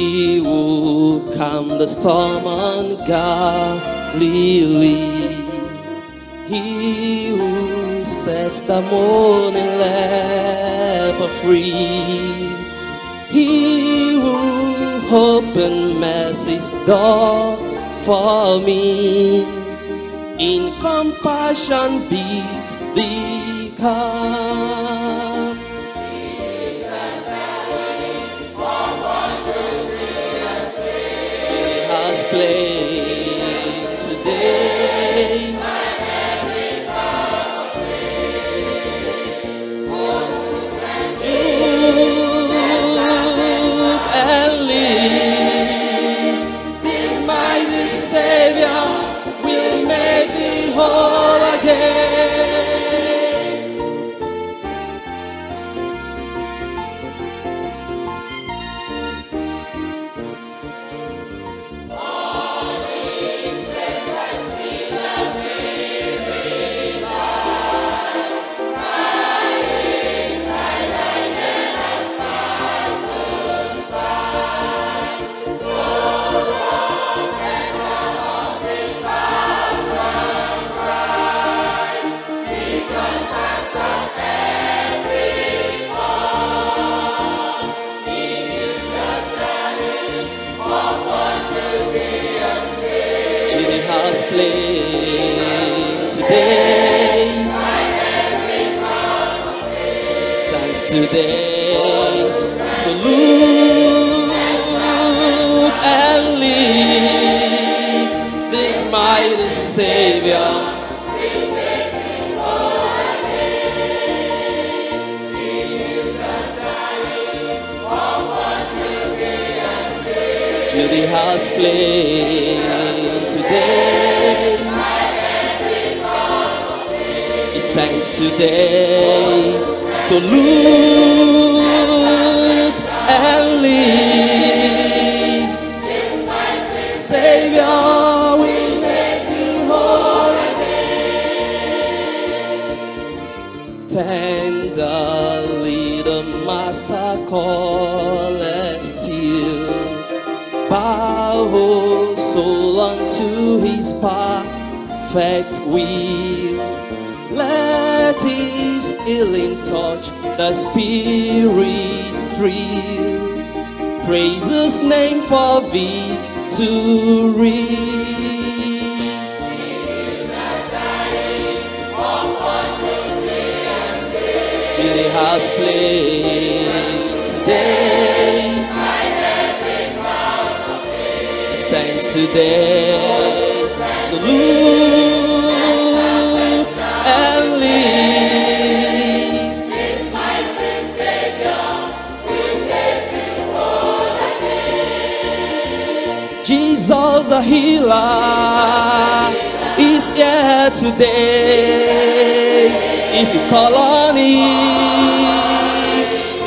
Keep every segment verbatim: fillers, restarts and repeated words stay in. He would calm the storm on Galilee. He who set the morning leper free. He who opened mercy's door for me. In compassion beats the calm. Play today, my every heart play. Oh, look and live. This mighty Savior will make thee whole again. Play today, my every stands today. So look and live. This mighty Savior. Judy has played today. It's thanks today. So look and live. Savior will make you whole again. Tenderly the Master calleth still. Bow, oh soul, unto his perfect will. Let his healing touch the spirit thrill. Praise his name for victory. He has played today. Thanks today, so look and live. This mighty Savior will make you whole again. Jesus the healer is here today. If you call on him,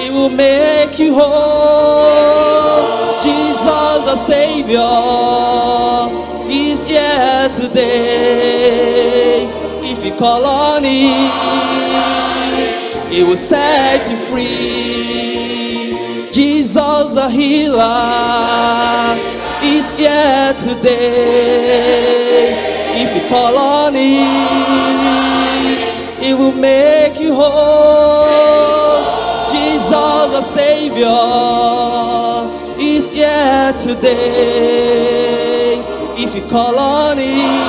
he will make you whole. Jesus the Savior is here today. If you call on him, he will set you free. Jesus the healer is here today. If you call on him, he will make you whole. Jesus the Savior is here today. If you call on him,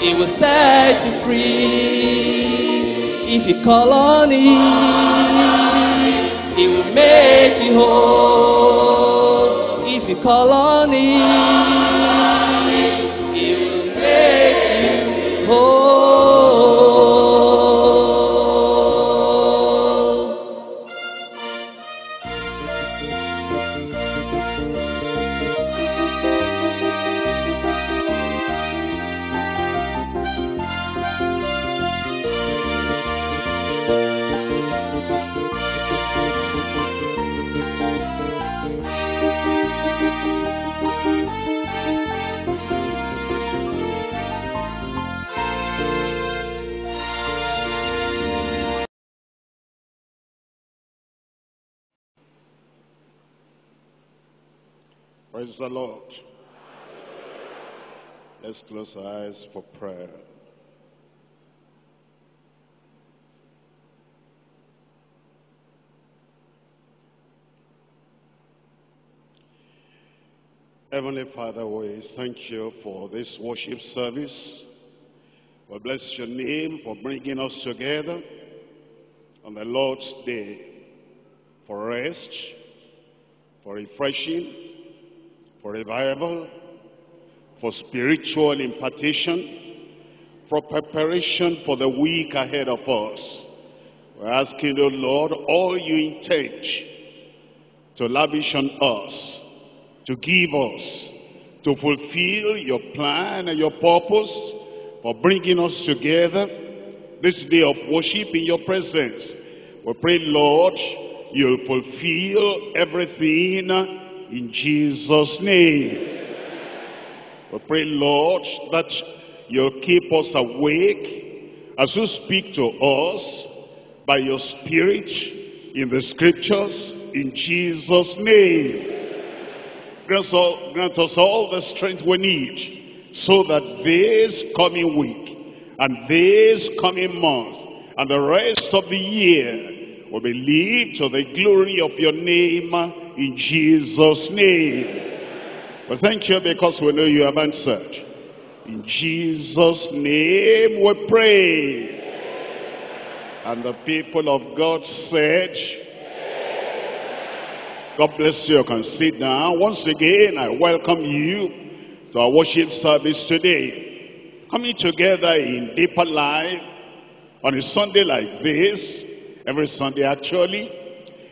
he will set you free. If you call on him, he will make you whole. If you call on him, he will make you whole. Praise the Lord. Let's close our eyes for prayer. Heavenly Father, we thank you for this worship service. We bless your name for bringing us together on the Lord's Day for rest, for refreshing, for revival, for spiritual impartation, for preparation for the week ahead of us. We're asking the Lord, all you intend to lavish on us, to give us, to fulfill your plan and your purpose for bringing us together this day of worship in your presence. We pray, Lord, you'll fulfill everything in Jesus' name. We pray, Lord, that you'll keep us awake as you speak to us by your Spirit in the Scriptures, in Jesus' name. Grant, all, grant us all the strength we need so that this coming week and this coming month and the rest of the year will be led to the glory of your name, in Jesus' name. We well, thank you because we know you have answered. In Jesus' name we pray. Amen. And the people of God said, Amen. God bless you. You can sit down. Once again, I welcome you to our worship service today. Coming together in Deeper Life on a Sunday like this, every Sunday actually,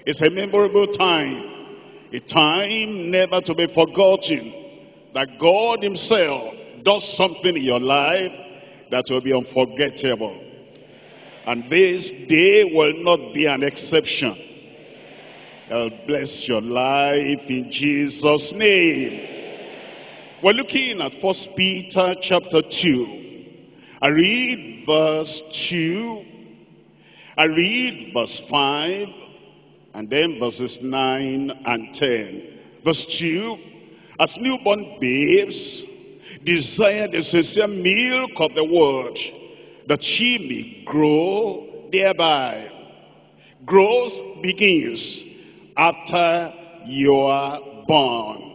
it's a memorable time. A time never to be forgotten, that God himself does something in your life that will be unforgettable. And this day will not be an exception. God bless your life in Jesus' name. We're looking at First Peter chapter two. I read verse two. I read verse five. And then verses nine and ten. Verse two, as newborn babes, desire the sincere milk of the word, that ye may grow thereby. Growth begins after you are born.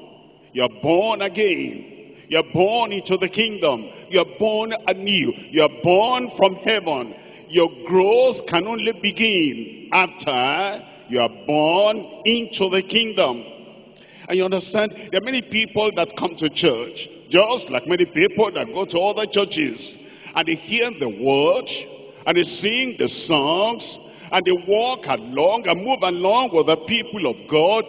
You are born again. You are born into the kingdom. You are born anew. You are born from heaven. Your growth can only begin after you are born into the kingdom. And you understand, there are many people that come to church, just like many people that go to other churches, and they hear the word, and they sing the songs, and they walk along and move along with the people of God,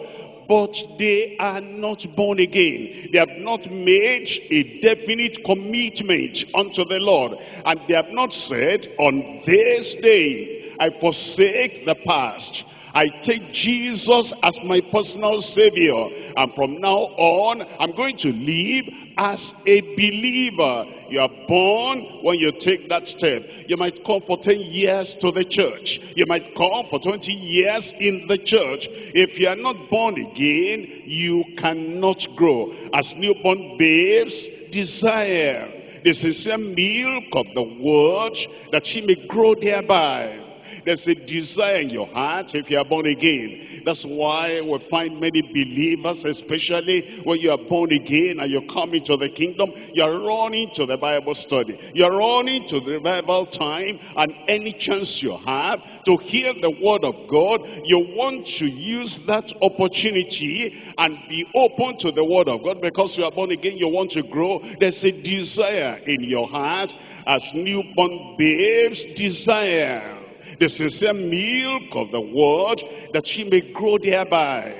but they are not born again. They have not made a definite commitment unto the Lord, and they have not said, on this day, I forsake the past. I take Jesus as my personal Savior, and from now on, I'm going to live as a believer. You are born when you take that step. You might come for ten years to the church. You might come for twenty years in the church. If you are not born again, you cannot grow. As newborn babes, desire the sincere milk of the word, that she may grow thereby. There's a desire in your heart if you are born again. That's why we find many believers, especially when you are born again and you come into the kingdom, you're running to the Bible study. You're running to the revival time, and any chance you have to hear the word of God, you want to use that opportunity and be open to the word of God, because you are born again, you want to grow. There's a desire in your heart. As newborn babes, desire the sincere milk of the word, that she may grow thereby.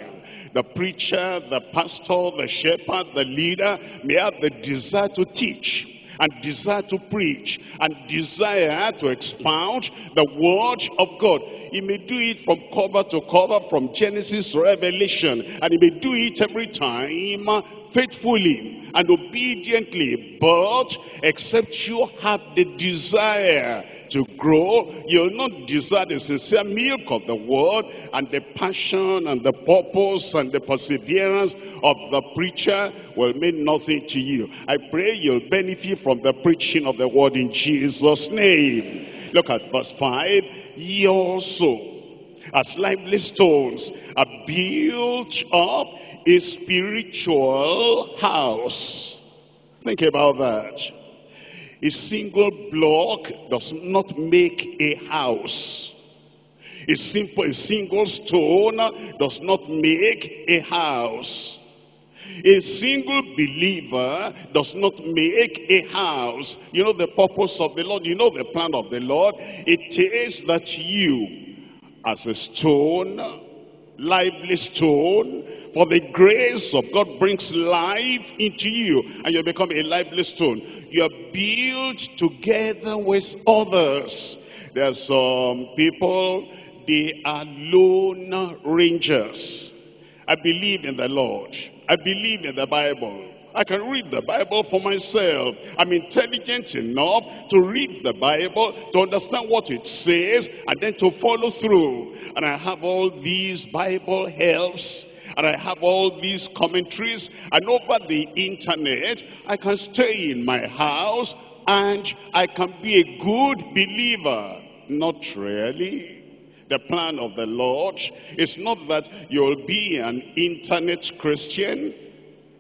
The preacher, the pastor, the shepherd, the leader may have the desire to teach, and desire to preach, and desire to expound the word of God. He may do it from cover to cover, from Genesis to Revelation, and he may do it every time faithfully and obediently, but except you have the desire to grow, you'll not desire the sincere milk of the word and the passion and the purpose and the perseverance of the preacher will mean nothing to you. I pray you'll benefit from the preaching of the word in Jesus' name. Look at verse five. Ye also, as lively stones, are built up a spiritual house. Think about that. A single block does not make a house. A, simple, a single stone does not make a house. A single believer does not make a house. You know the purpose of the Lord. You know the plan of the Lord. It is that you, as a stone, lively stone, for the grace of God brings life into you, and you become a lively stone. You are built together with others. There are some people, they are lone rangers. I believe in the Lord. I believe in the Bible. I can read the Bible for myself. I'm intelligent enough to read the Bible, to understand what it says, and then to follow through. And I have all these Bible helps, and I have all these commentaries, and over the internet, I can stay in my house, and I can be a good believer. Not really. The plan of the Lord is not that you'll be an internet Christian,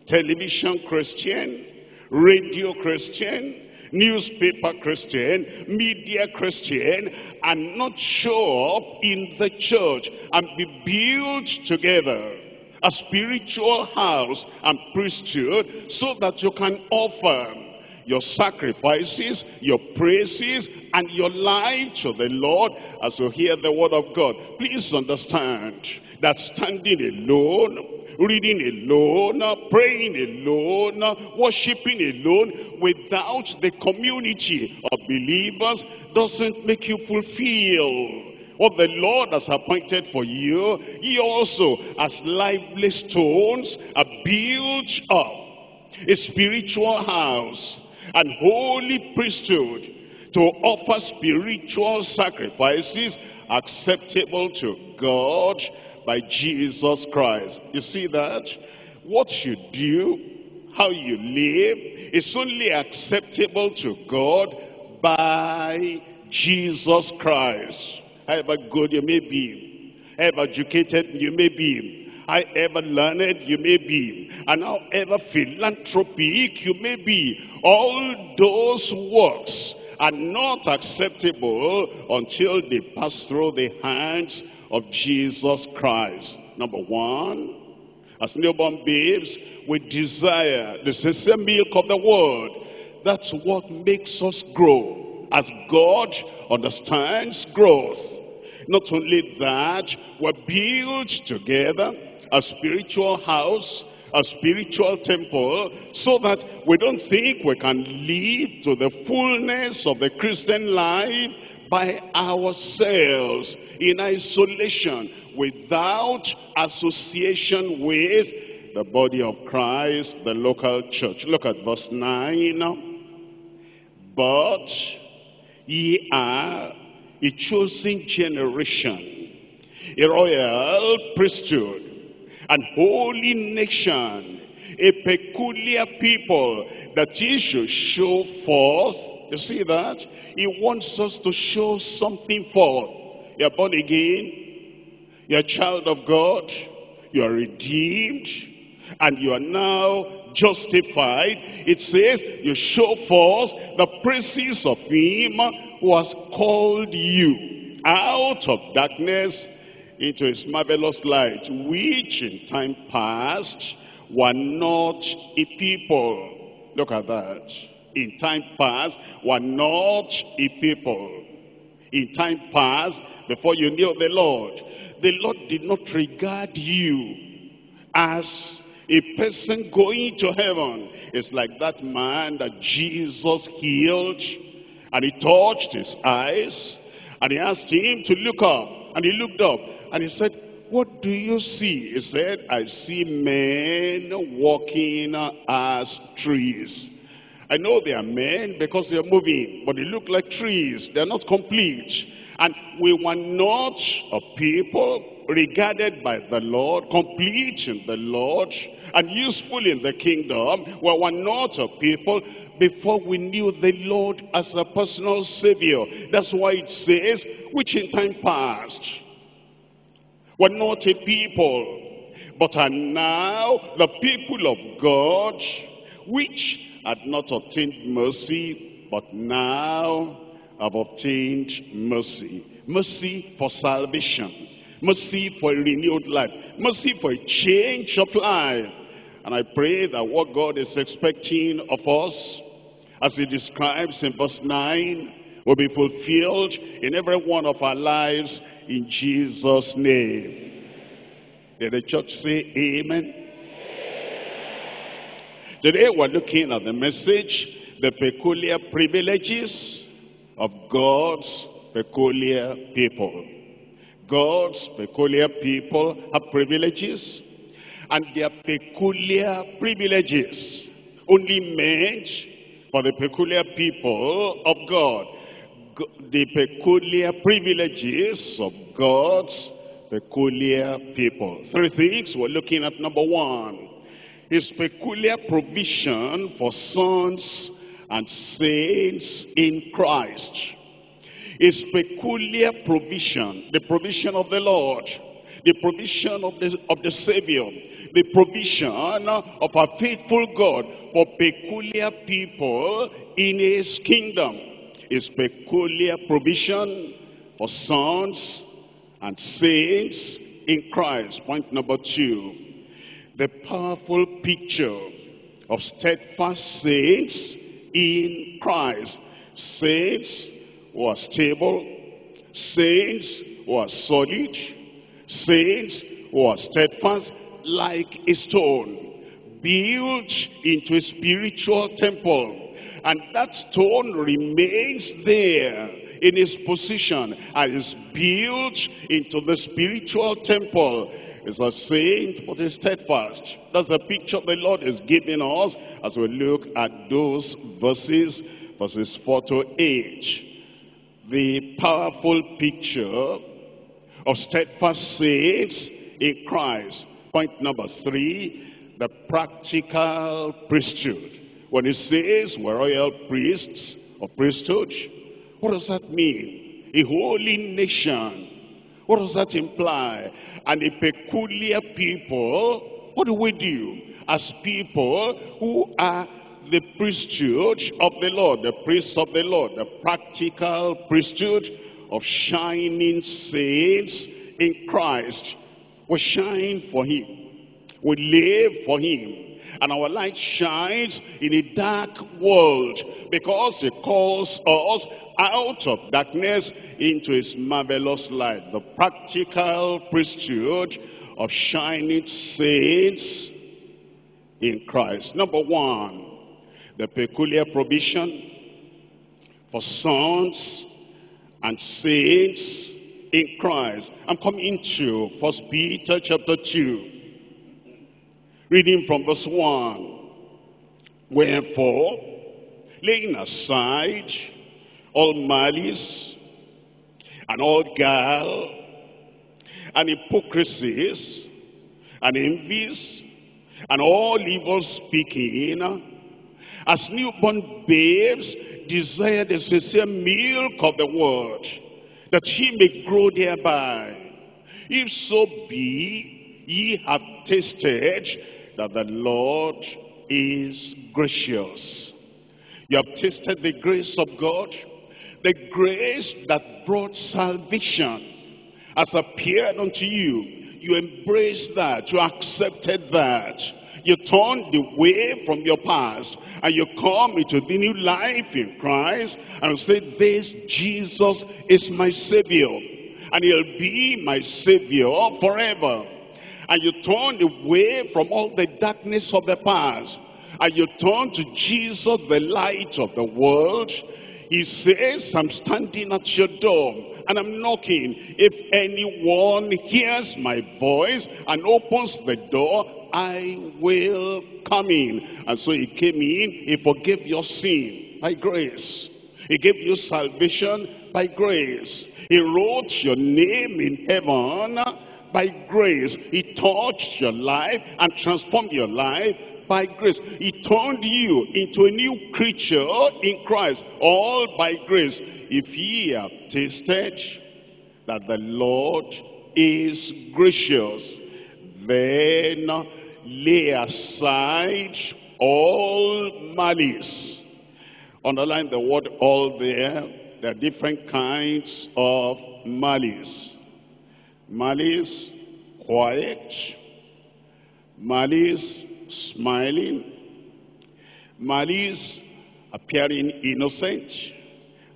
television Christian, radio Christian, newspaper Christian, media Christian, and not show up in the church and be built together, a spiritual house and priesthood, so that you can offer your sacrifices, your praises, and your life to the Lord as you hear the word of God. Please understand that standing alone, reading alone, praying alone, worshiping alone, without the community of believers, doesn't make you fulfill what the Lord has appointed for you. Ye also, as lively stones, are built up a spiritual house and holy priesthood, to offer spiritual sacrifices acceptable to God by Jesus Christ. You see that? What you do, how you live, is only acceptable to God by Jesus Christ. However good you may be, however educated you may be, however learned you may be, and however philanthropic you may be, all those works are not acceptable until they pass through the hands of Jesus Christ. Number one, as newborn babes, we desire the sincere milk of the word. That's what makes us grow, as God understands growth. Not only that, we're built together, a spiritual house, a spiritual temple, so that we don't think we can live to the fullness of the Christian life by ourselves, in isolation, without association with the body of Christ, the local church. Look at verse nine. But ye are a chosen generation, a royal priesthood, and holy nation, a peculiar people, that ye should show forth. You see that? He wants us to show something forth. You're born again, you're a child of God, you're redeemed, and you are now justified. It says you show forth the praises of him who has called you out of darkness into his marvelous light, which in time past were not a people. Look at that. In time past were not a people. In time past, before you knew the Lord, the Lord did not regard you as a person going to heaven. It's like that man that Jesus healed, and he touched his eyes, and he asked him to look up, and he looked up, and he said, what do you see? He said, I see men walking as trees. I know they are men because they are moving, but they look like trees. They are not complete. And we were not a people regarded by the Lord, complete in the Lord, and useful in the kingdom. We were not a people before we knew the Lord as a personal Savior. That's why it says, which in time past were not a people, but are now the people of God, which had not obtained mercy, but now have obtained mercy. Mercy for salvation. Mercy for a renewed life. Mercy for a change of life. And I pray that what God is expecting of us, as he describes in verse nine, will be fulfilled in every one of our lives in Jesus' name. Did the church say amen? Today we're looking at the message, the peculiar privileges of God's peculiar people. God's peculiar people have privileges, and their peculiar privileges only meant for the peculiar people of God. The peculiar privileges of God's peculiar people. Three things we're looking at. Number one, his peculiar provision for sons and saints in Christ. His peculiar provision, the provision of the Lord, the provision of the, of the Savior, the provision of our faithful God for peculiar people in his kingdom. His peculiar provision for sons and saints in Christ. Point number two, the powerful picture of steadfast saints in Christ. Saints who are stable, saints who are solid, saints who are steadfast like a stone, built into a spiritual temple. And that stone remains there in its position and is built into the spiritual temple. It's a saint, but it's steadfast. That's the picture the Lord is giving us as we look at those verses, verses four to eight. The powerful picture of steadfast saints in Christ. Point number three, the practical priesthood. When it says we're royal priests or priesthood, what does that mean? A holy nation. What does that imply? And a peculiar people, what do we do as people who are the priesthood of the Lord, the priests of the Lord, the practical priesthood of shining saints in Christ? We shine for him, we live for him, and our light shines in a dark world because he calls us out of darkness into his marvelous light. The practical priesthood of shining saints in Christ. Number one, the peculiar provision for sons and saints in Christ. I'm coming to First Peter chapter two, reading from verse one. Wherefore, laying aside all malice, and all guile, and hypocrisies, and envies, and all evil speaking, as newborn babes desire the sincere milk of the word, that ye may grow thereby. If so be, ye have tasted that the Lord is gracious. You have tasted the grace of God. The grace that brought salvation has appeared unto you. You embraced that. You accepted that. You turned away from your past. And you come into the new life in Christ. And say, this Jesus is my Savior. And he'll be my Savior forever. And you turned away from all the darkness of the past. And you turn to Jesus, the light of the world. He says, I'm standing at your door and I'm knocking. If anyone hears my voice and opens the door, I will come in. And so he came in. He forgave your sin by grace. He gave you salvation by grace. He wrote your name in heaven by grace. He touched your life and transformed your life by grace. He turned you into a new creature in Christ, all by grace. If ye have tasted that the Lord is gracious, then lay aside all malice. Underline the word all there. There are different kinds of malice. Malice, quiet. Malice, smiling. Malice, appearing innocent.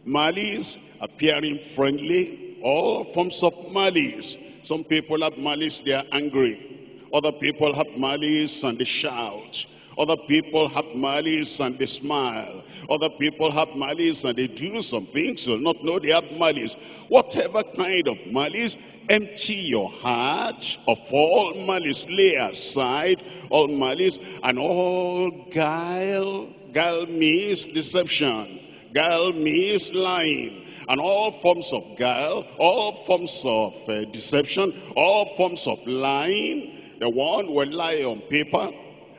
Malice, appearing friendly. All forms of malice. Some people have malice, they are angry. Other people have malice and they shout. Other people have malice and they smile. Other people have malice and they do some things you'll not know they have malice. Whatever kind of malice, empty your heart of all malice. Lay aside all malice and all guile. Guile means deception. Guile means lying. And all forms of guile, all forms of uh, deception, all forms of lying. The one will lie on paper.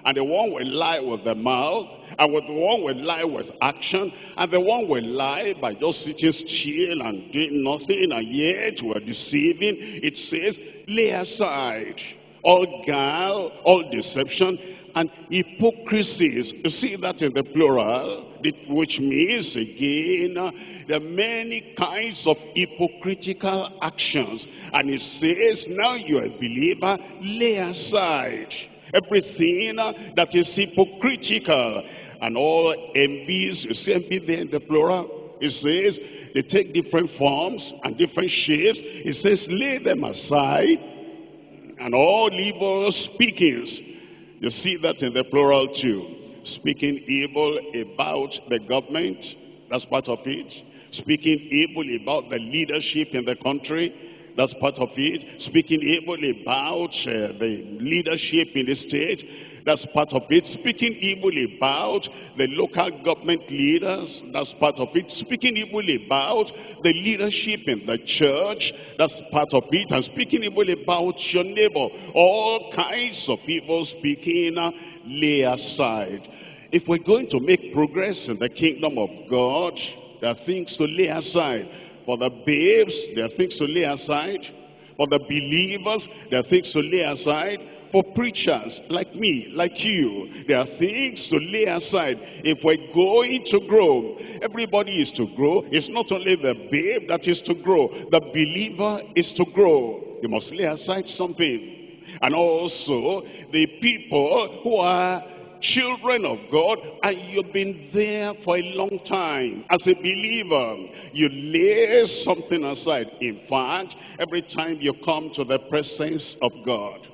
And the one will lie with the mouth, and the one will lie with action, and the one will lie by just sitting still and doing nothing, and yet we're deceiving. It says, lay aside all guile, all deception, and hypocrisies. You see that in the plural, which means, again, there are many kinds of hypocritical actions. And it says, now you're a believer, lay aside everything that is hypocritical and all envies. You see envy there in the plural. It says they take different forms and different shapes. It says lay them aside and all evil speakings. You see that in the plural too. Speaking evil about the government, that's part of it. Speaking evil about the leadership in the country, that's part of it. Speaking evil about uh, the leadership in the state, that's part of it. Speaking evil about the local government leaders, that's part of it. Speaking evil about the leadership in the church, that's part of it. And speaking evil about your neighbor, all kinds of evil speaking, uh, lay aside. If we're going to make progress in the kingdom of God, there are things to lay aside. For the babes, there are things to lay aside. For the believers, there are things to lay aside. For preachers like me, like you, there are things to lay aside. If we're going to grow, everybody is to grow. It's not only the babe that is to grow. The believer is to grow. You must lay aside something. And also, the people who are children of God, and you've been there for a long time as a believer, you lay something aside. In fact, every time you come to the presence of God,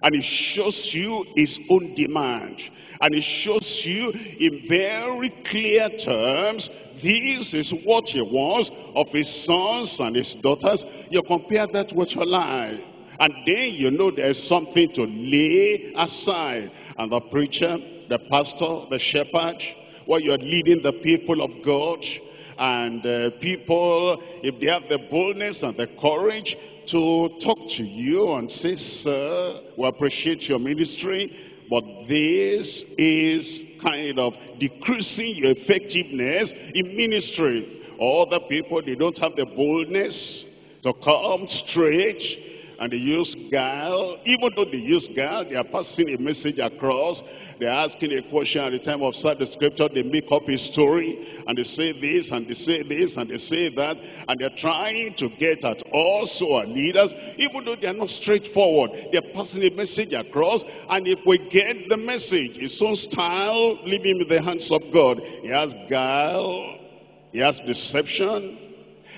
and it shows you his own demand, and it shows you in very clear terms, this is what he wants of his sons and his daughters. You compare that with your life, and then you know there's something to lay aside. And the preacher, the pastor, the shepherd, while you're leading the people of God, and uh, people, if they have the boldness and the courage to talk to you and say, sir, we appreciate your ministry, but this is kind of decreasing your effectiveness in ministry. All the people, they don't have the boldness to come straight. And they use guile. Even though they use guile, they are passing a message across. They are asking a question at the time of the scripture. They make up a story, and they say this, and they say this, and they say that. And they are trying to get at also our leaders. Even though they are not straightforward, they are passing a message across. And if we get the message, his own style, leave him in the hands of God. He has guile. He has deception.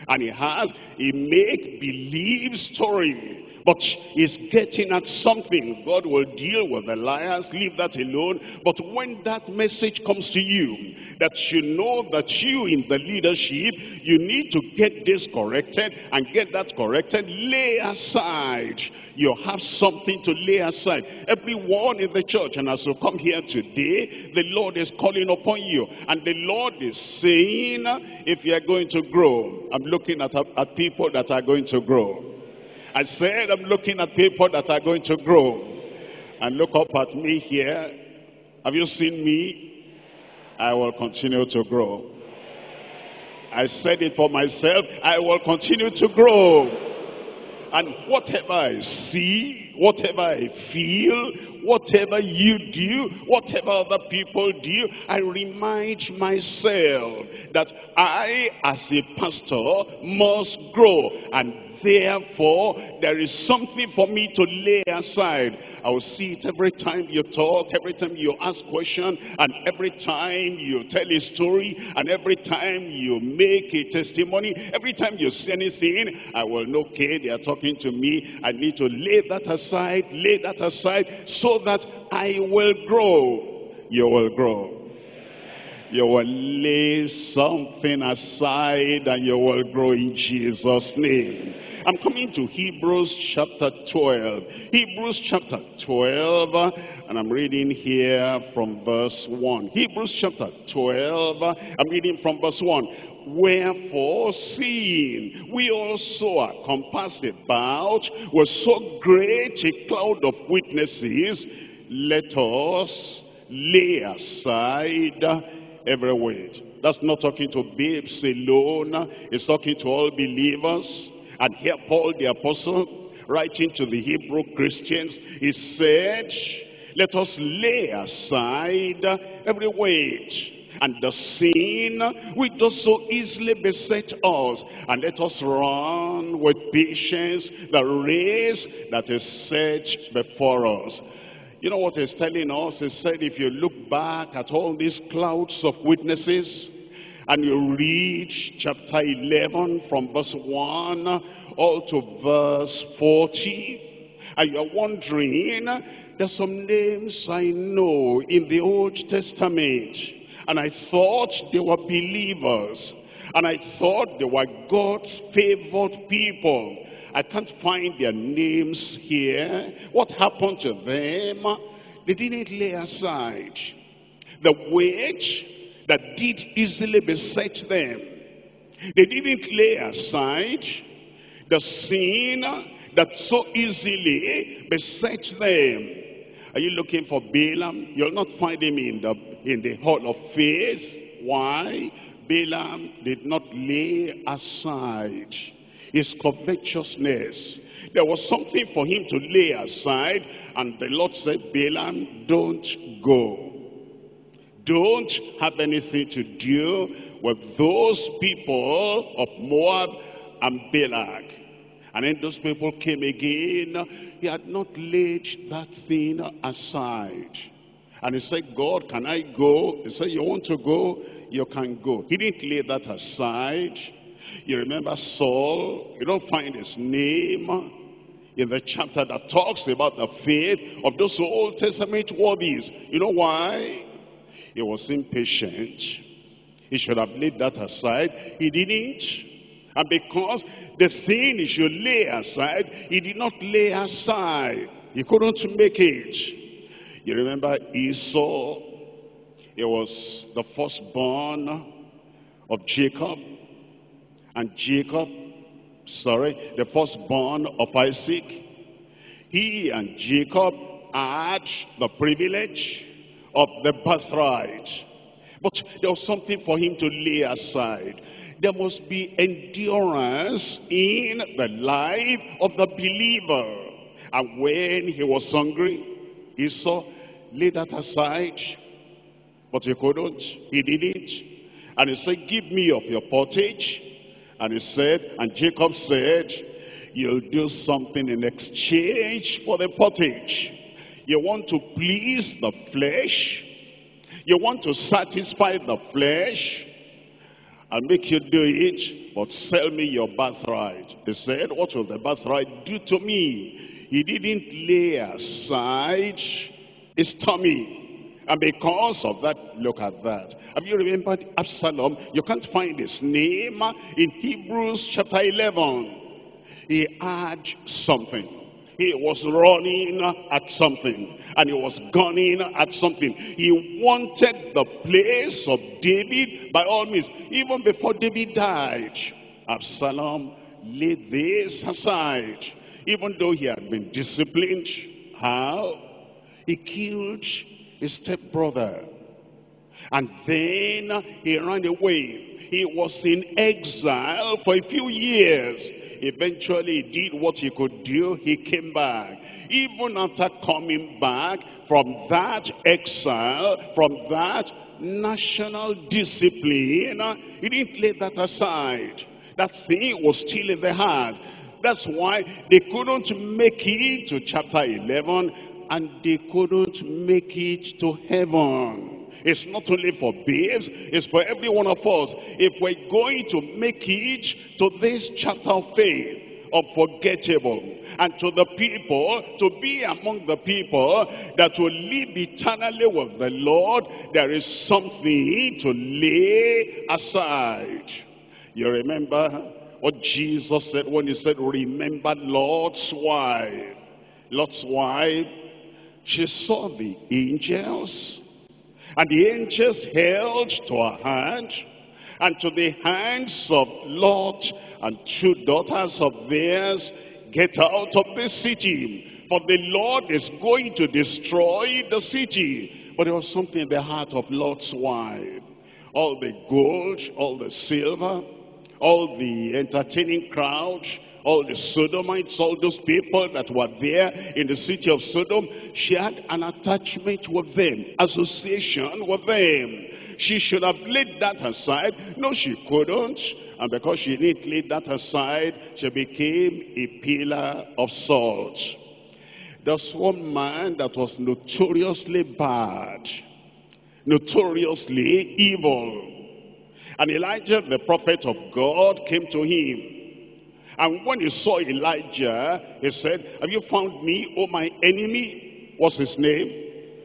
And he has a make-believe story but he's getting at something. God will deal with the liars, leave that alone. But when that message comes to you, that you know that you in the leadership, you need to get this corrected and get that corrected, lay aside. You have something to lay aside. Everyone in the church, and as you come here today, the Lord is calling upon you, and the Lord is saying, if you are going to grow, I'm looking at, at people that are going to grow. I said, I'm looking at people that are going to grow. And look up at me here. Have you seen me? I will continue to grow. I said it for myself. I will continue to grow. And whatever I see, whatever I feel, whatever you do, whatever other people do, I remind myself that I, as a pastor, must grow. And therefore, there is something for me to lay aside. I will see it every time you talk, every time you ask questions, and every time you tell a story, and every time you make a testimony, every time you say anything, I will know, okay, they are talking to me. I need to lay that aside, lay that aside, so that I will grow. You will grow. You will lay something aside and you will grow in Jesus' name. I'm coming to Hebrews chapter twelve. Hebrews chapter twelve, and I'm reading here from verse one. Hebrews chapter twelve, I'm reading from verse one. Wherefore, seeing we also are compassed about with so great a cloud of witnesses, let us lay aside every weight. That's not talking to babes alone. It's talking to all believers. And here Paul the apostle, writing to the Hebrew Christians, he said, let us lay aside every weight and the sin which does so easily beset us, and let us run with patience the race that is set before us. You know what he's telling us? He said, if you look back at all these clouds of witnesses, and you read chapter eleven from verse one all to verse forty, and you're wondering, there's some names I know in the Old Testament, and I thought they were believers, and I thought they were God's favored people. I can't find their names here. What happened to them? They didn't lay aside the weight that did easily beset them. They didn't lay aside the sin that so easily beset them. Are you looking for Balaam? You'll not find him in the, in the hall of faith. Why? Balaam did not lay aside his covetousness. There was something for him to lay aside, and the Lord said, Balaam, don't go. Don't have anything to do with those people of Moab and Balak. And then those people came again. He had not laid that thing aside. And he said, God, can I go? He said, you want to go? You can go. He didn't lay that aside. You remember Saul? You don't find his name in the chapter that talks about the faith of those Old Testament worthies. You know why? He was impatient. He should have laid that aside. He didn't. And because the sin he should lay aside, he did not lay aside. He couldn't make it. You remember Esau? He was the firstborn of Jacob. And Jacob, sorry, the firstborn of Isaac, he and Jacob had the privilege of the birthright. But there was something for him to lay aside. There must be endurance in the life of the believer. And when he was hungry, Esau laid that aside. But he couldn't, he didn't. And he said, give me of your pottage. And he said, and Jacob said, you'll do something in exchange for the pottage. You want to please the flesh. You want to satisfy the flesh. I'll make you do it, but sell me your birthright. They said, what will the birthright do to me? He didn't lay aside his tummy. And because of that, look at that. Have you remembered Absalom? You can't find his name in Hebrews chapter eleven. He had something. He was running at something, and he was gunning at something. He wanted the place of David by all means. Even before David died, Absalom laid this aside. Even though he had been disciplined, how? He killed his stepbrother. And then he ran away. He was in exile for a few years. Eventually, he did what he could do. He came back. Even after coming back from that exile, from that national discipline, he didn't lay that aside. That thing was still in the heart. That's why they couldn't make it to chapter eleven, and they couldn't make it to heaven. It's not only for babes, it's for every one of us. If we're going to make it to this chapter of faith, unforgettable, and to the people, to be among the people that will live eternally with the Lord, there is something to lay aside. You remember what Jesus said when he said, remember Lord's wife. Lord's wife, she saw the angels, and the angels held to her hand, and to the hands of Lot and two daughters of theirs, get out of this city, for the Lord is going to destroy the city. But there was something in the heart of Lot's wife. All the gold, all the silver, all the entertaining crowd, all the Sodomites, all those people that were there in the city of Sodom, she had an attachment with them, association with them. She should have laid that aside. No, she couldn't. And because she didn't lay that aside, she became a pillar of salt. There's one man that was notoriously bad, notoriously evil. And Elijah, the prophet of God, came to him. And when he saw Elijah, he said, have you found me, O my enemy? What's his name?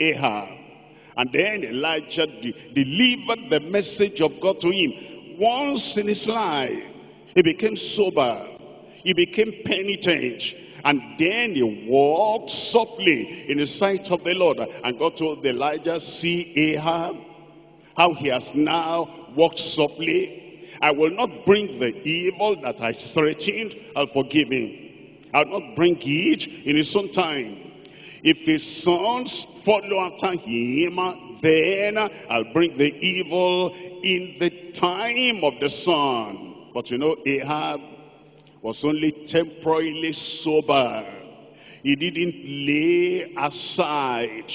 Ahab. And then Elijah de delivered the message of God to him. Once in his life, he became sober. He became penitent. And then he walked softly in the sight of the Lord. And God told Elijah, see Ahab, how he has now walked softly. I will not bring the evil that I threatened, I'll forgive him. I'll not bring it in his own time. If his sons follow after him, then I'll bring the evil in the time of the son. But you know, Ahab was only temporarily sober. He didn't lay aside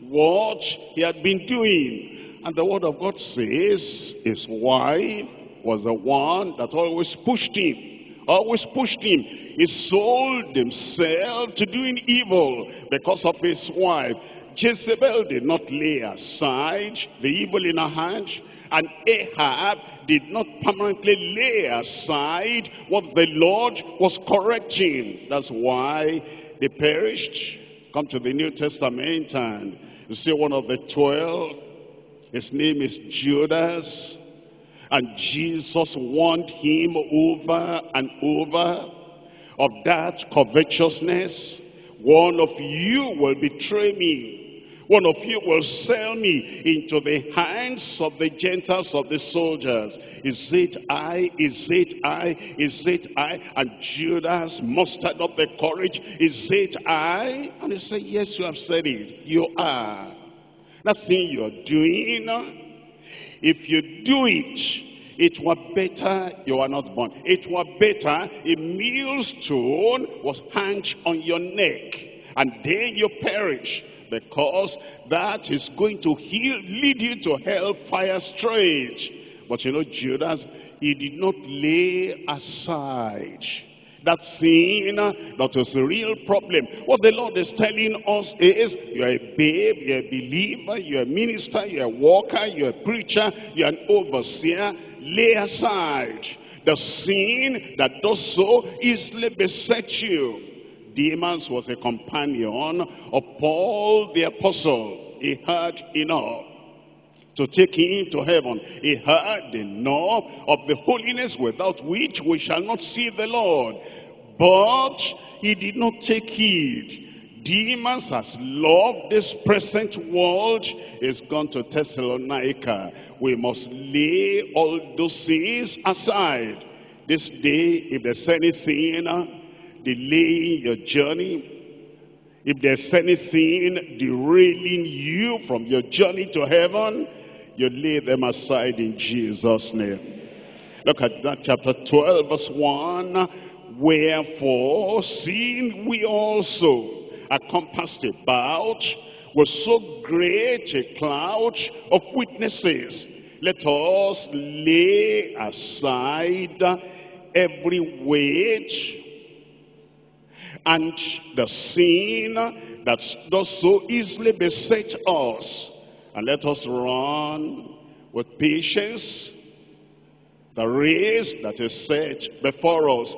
what he had been doing. And the word of God says, his wife was the one that always pushed him, always pushed him. He sold himself to doing evil because of his wife. Jezebel did not lay aside the evil in her hand, and Ahab did not permanently lay aside what the Lord was correcting. That's why they perished. Come to the New Testament and you see one of the twelve, his name is Judas. And Jesus warned him over and over of that covetousness. One of you will betray me. One of you will sell me into the hands of the Gentiles, of the soldiers. Is it I? Is it I? Is it I? And Judas mustered up the courage. Is it I? And he said, yes, you have said it. You are. That thing you're doing, if you do it, it were better you were not born. It were better a millstone was hanged on your neck, and then you perish, because that is going to heal, lead you to hellfire straight. But you know, Judas, he did not lay aside that sin that is a real problem. What the Lord is telling us is, you're a babe, you're a believer, you're a minister, you're a walker, you're a preacher, you're an overseer. Lay aside the sin that does so easily beset you. Demas was a companion of Paul the apostle. He had enough to take him to heaven. He had enough of the holiness without which we shall not see the Lord. But he did not take heed. Demas has loved this present world, is gone to Thessalonica. We must lay all those sins aside. This day, if there's any sin delaying your journey, if there's anything derailing you from your journey to heaven, you lay them aside in Jesus' name. Look at that, chapter twelve, verse one. Wherefore, seeing we also are compassed about with so great a cloud of witnesses, let us lay aside every weight and the sin that does so easily beset us, and let us run with patience the race that is set before us,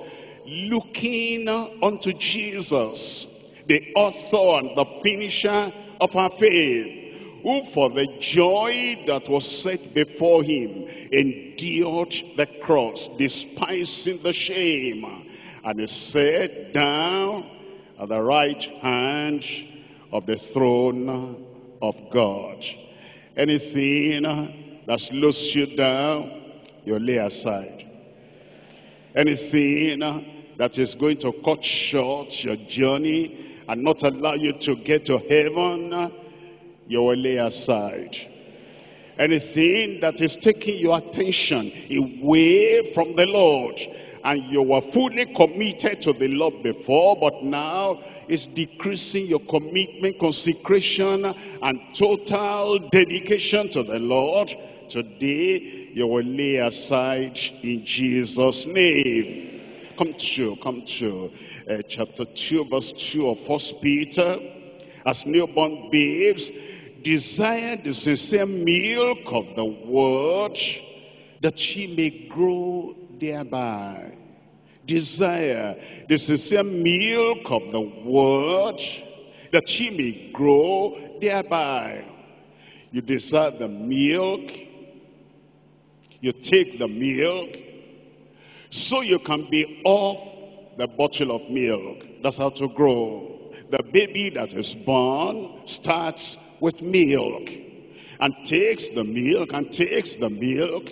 looking unto Jesus, the author and the finisher of our faith, who for the joy that was set before him endured the cross, despising the shame, and he sat down at the right hand of the throne of God. Anything that slows you down, you lay aside. Anything that is going to cut short your journey and not allow you to get to heaven, you will lay aside. Anything that is taking your attention away from the Lord, and you were fully committed to the Lord before, but now it's decreasing your commitment, consecration, and total dedication to the Lord. Today, you will lay aside in Jesus' name. Come to, come to uh, chapter two, verse two of First Peter. As newborn babes, desire the sincere milk of the word, that ye may grow thereby. Desire the sincere milk of the word, that ye may grow thereby. You desire the milk, you take the milk, so you can be off the bottle of milk. That's how to grow. The baby that is born starts with milk, and takes the milk, and takes the milk.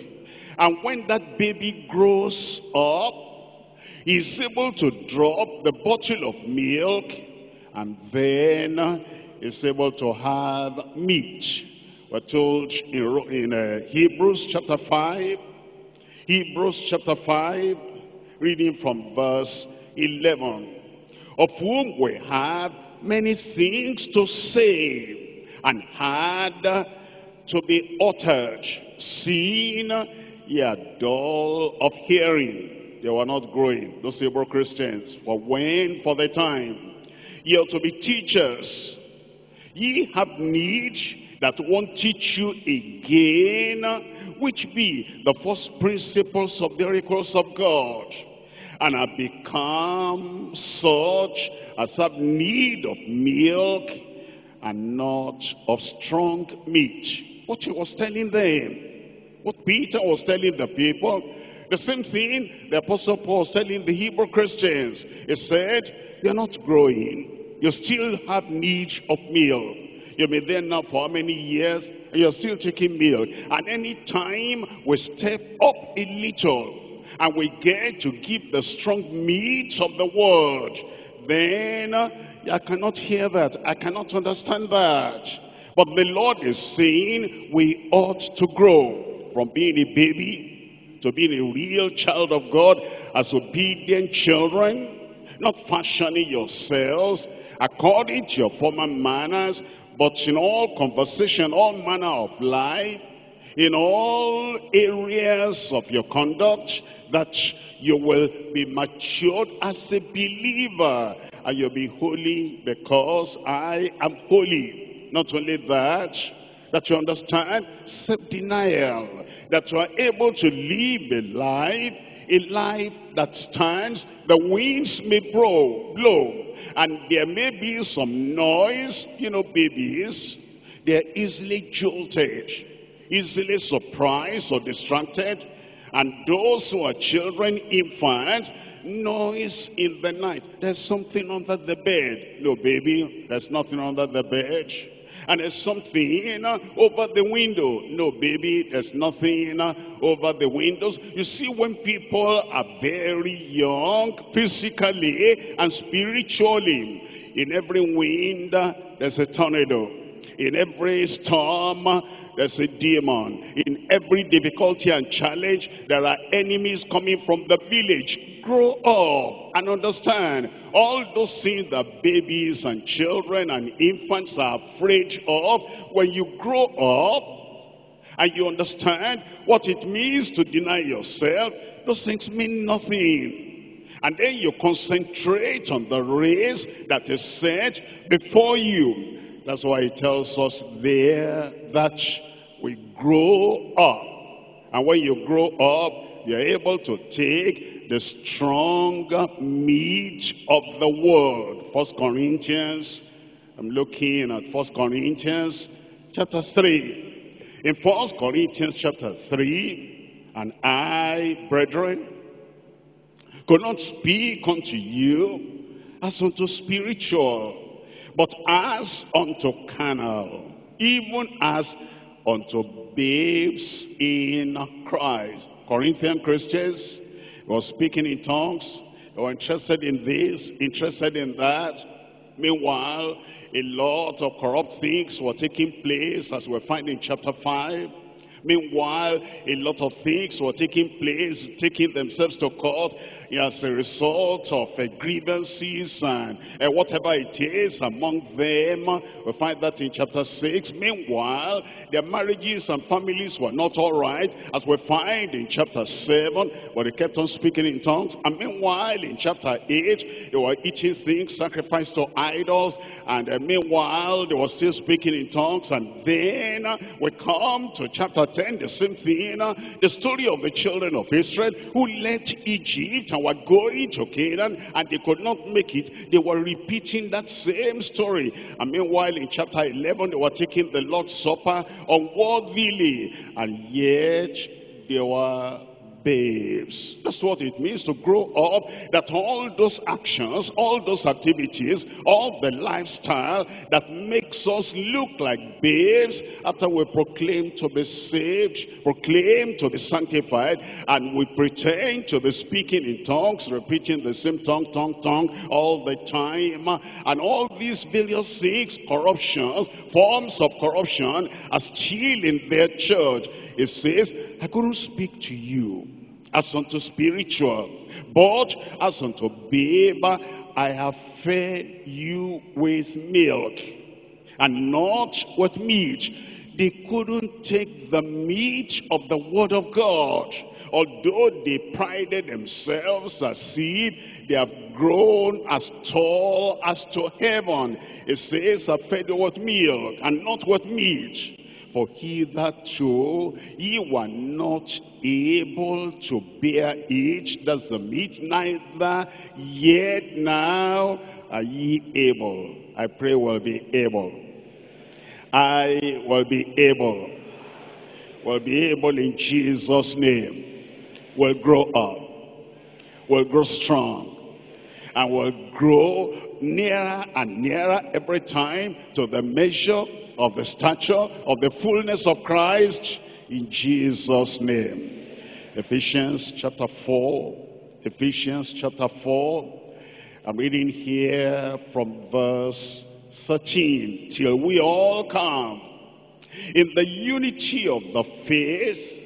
And when that baby grows up, he's able to drop the bottle of milk, and then he's able to have meat. We're told in, in uh, Hebrews chapter five, Hebrews chapter five, reading from verse eleven. Of whom we have many things to say, and had to be uttered, seeing ye are dull of hearing. They were not growing, those Hebrew Christians. For when, for the time, ye ought to be teachers, ye have need that one teach you again, which be the first principles of the oracles of God, and are become such as have need of milk and not of strong meat. What he was telling them, what Peter was telling the people, the same thing the Apostle Paul was telling the Hebrew Christians. He said, you're not growing. You still have need of milk. You've been there now for how many years, and you're still taking milk. And any time we step up a little, and we get to give the strong meat of the word, then I cannot hear that. I cannot understand that. But the Lord is saying we ought to grow. From being a baby to being a real child of God, as obedient children, not fashioning yourselves according to your former manners, but in all conversation, all manner of life, in all areas of your conduct, that you will be matured as a believer, and you'll be holy because I am holy. Not only that, that you understand self-denial, that you are able to live a life, a life that stands. The winds may blow, blow, and there may be some noise. You know, babies, they're easily jolted, easily surprised or distracted. And those who are children, infants, noise in the night. There's something under the bed. No, baby, there's nothing under the bed. And there's something over the window. No, baby, there's nothing over the windows. You see, when people are very young, physically and spiritually, in every wind, there's a tornado. In every storm, there's a demon. In every difficulty and challenge, there are enemies coming from the village. Grow up and understand all those things that babies and children and infants are afraid of. When you grow up and you understand what it means to deny yourself, those things mean nothing. And then you concentrate on the race that is set before you. That's why it tells us there that we grow up. And when you grow up, you're able to take the strong meat of the word. First Corinthians, I'm looking at First Corinthians chapter three. In First Corinthians chapter three, and I, brethren, could not speak unto you as unto spiritual, but as unto carnal, even as unto babes in Christ. Corinthian Christians were speaking in tongues. They were interested in this, interested in that. Meanwhile, a lot of corrupt things were taking place, as we find in chapter five. Meanwhile, a lot of things were taking place, taking themselves to court as a result of uh, grievances and uh, whatever it is among them. We find that in chapter six. Meanwhile, their marriages and families were not all right, as we find in chapter seven, but they kept on speaking in tongues. And meanwhile, in chapter eight, they were eating things sacrificed to idols, and uh, meanwhile, they were still speaking in tongues. And then uh, we come to chapter ten, the same thing, uh, the story of the children of Israel who left Egypt and were going to Canaan, and they could not make it. They were repeating that same story. And meanwhile, in chapter eleven, they were taking the Lord's Supper unworthily, and yet they were babes. That's what it means to grow up, that all those actions, all those activities, all the lifestyle that makes us look like babes, after we proclaim to be saved, proclaim to be sanctified, and we pretend to be speaking in tongues, repeating the same tongue, tongue, tongue all the time. And all these various things, corruptions, forms of corruption, are still in their church. It says, I couldn't speak to you as unto spiritual, but as unto babe, I have fed you with milk and not with meat. They couldn't take the meat of the word of God, although they prided themselves as if they have grown as tall as to heaven. It says, I fed you with milk and not with meat. For hitherto ye were not able to bear it, that's the meat, neither yet now are ye able. I pray we'll be able. I will be able. We'll be able in Jesus' name. We'll grow up. We'll grow strong. And we'll grow nearer and nearer every time to the measure of the stature of the fullness of Christ, in Jesus' name. Ephesians chapter four. Ephesians chapter four. I'm reading here from verse thirteen. Till we all come in the unity of the faith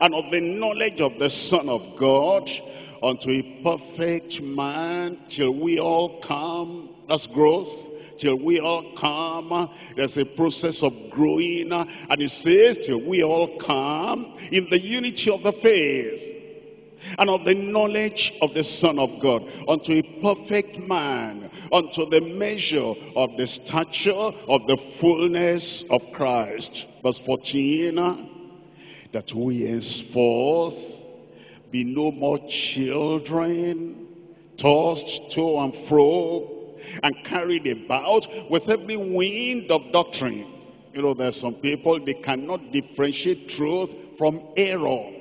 and of the knowledge of the Son of God, unto a perfect man, till we all come, that's growth, till we all come. There's a process of growing. And it says, till we all come in the unity of the faith and of the knowledge of the Son of God, unto a perfect man, unto the measure of the stature of the fullness of Christ. Verse fourteen, that we henceforth be no more children, tossed to and fro, and carried about with every wind of doctrine. You know, there are some people, they cannot differentiate truth from error.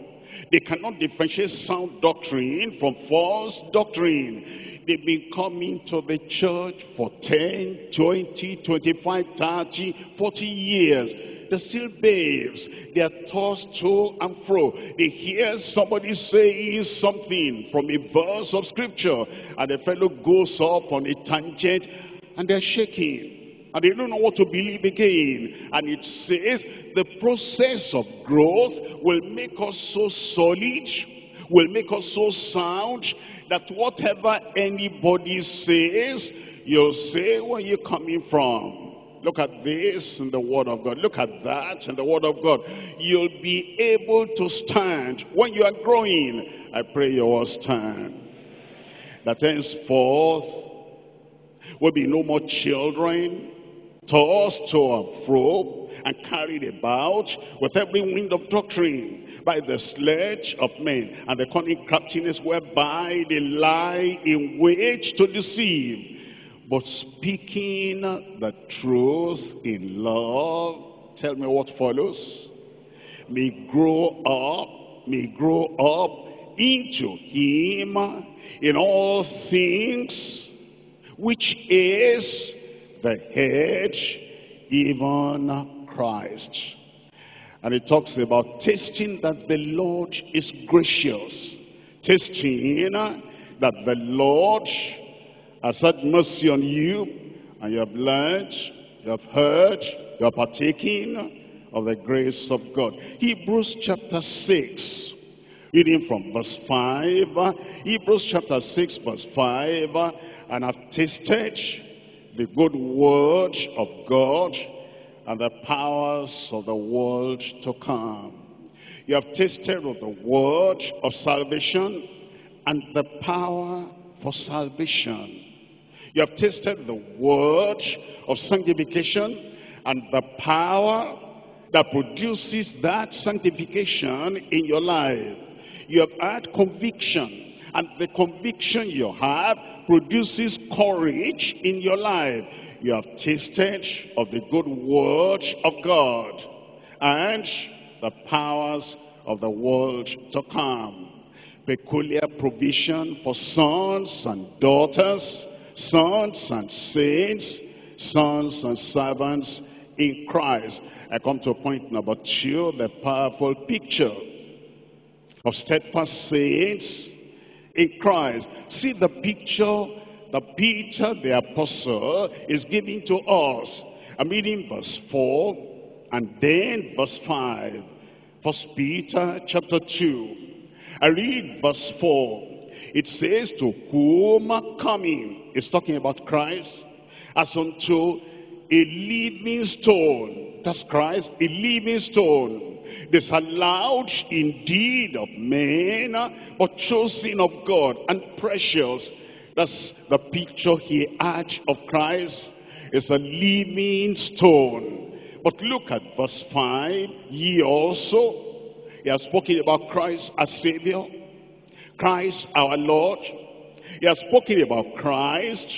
They cannot differentiate sound doctrine from false doctrine. They've been coming to the church for ten, twenty, twenty-five, thirty, forty years. They're still babes. They're tossed to and fro. They hear somebody saying something from a verse of scripture, and the fellow goes off on a tangent, and they're shaking. And they don't know what to believe again. And it says the process of growth will make us so solid, will make us so sound, that whatever anybody says, you'll say, where are you coming from? Look at this in the Word of God. Look at that in the Word of God. You'll be able to stand. When you are growing, I pray you all stand. That henceforth will be no more children, tossed to and fro, and carried about with every wind of doctrine, by the sledge of men, and the cunning craftiness whereby they lie in wait to deceive. But speaking the truth in love, tell me what follows, may grow up, may grow up into him in all things, which is the head, even Christ. And it talks about tasting that the Lord is gracious, tasting that the Lord has had mercy on you, and you have learned, you have heard, you are partaking of the grace of God. Hebrews chapter six, reading from verse five. Hebrews chapter six, verse five. And have tasted the good word of God, and the powers of the world to come. You have tasted of the word of salvation, and the power for salvation. You have tasted the word of sanctification, and the power that produces that sanctification in your life. You have had conviction, and the conviction you have produces courage in your life. You have tasted of the good word of God, and the powers of the world to come. Peculiar provision for sons and daughters, sons and saints, sons and servants in Christ. I come to point number two, the powerful picture of steadfast saints in Christ. See the picture that Peter the apostle is giving to us. I'm reading verse four and then verse five. First Peter chapter two. I read verse four. It says, to whom coming, it's talking about Christ, as unto a living stone. That's Christ, a living stone. Disallowed indeed of men, but chosen of God and precious. That's the picture he had of Christ. It's a living stone. But look at verse five. Ye also, he has spoken about Christ as Savior, Christ our Lord. He has spoken about Christ,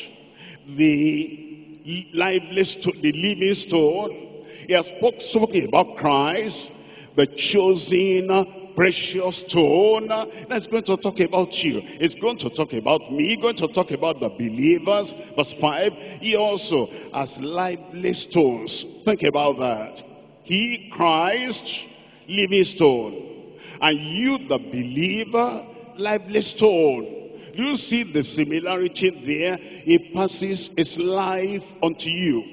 the lively, the living stone. He has spoken about Christ, the chosen precious stone. That's going to talk about you. It's going to talk about me. It's going to talk about the believers. Verse five, he also as lively stones. Think about that. He, Christ, living stone. And you, the believer, lively stone. Do you see the similarity there? He passes his life unto you.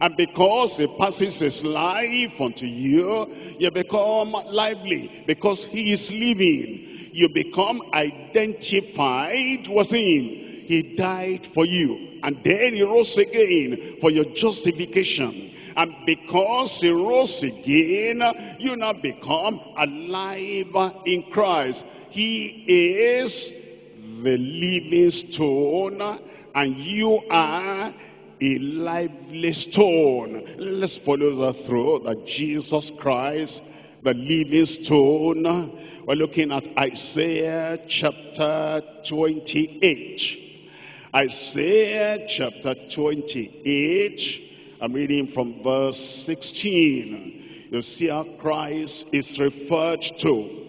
And because he passes his life unto you, you become lively. Because he is living, you become identified with him. He died for you, and then he rose again for your justification. And because he rose again, you now become alive in Christ. He is the living stone, and you are a lively stone. Let's follow that through, that Jesus Christ, the living stone. We're looking at Isaiah chapter twenty-eight. Isaiah chapter twenty-eight. I'm reading from verse sixteen. You see how Christ is referred to.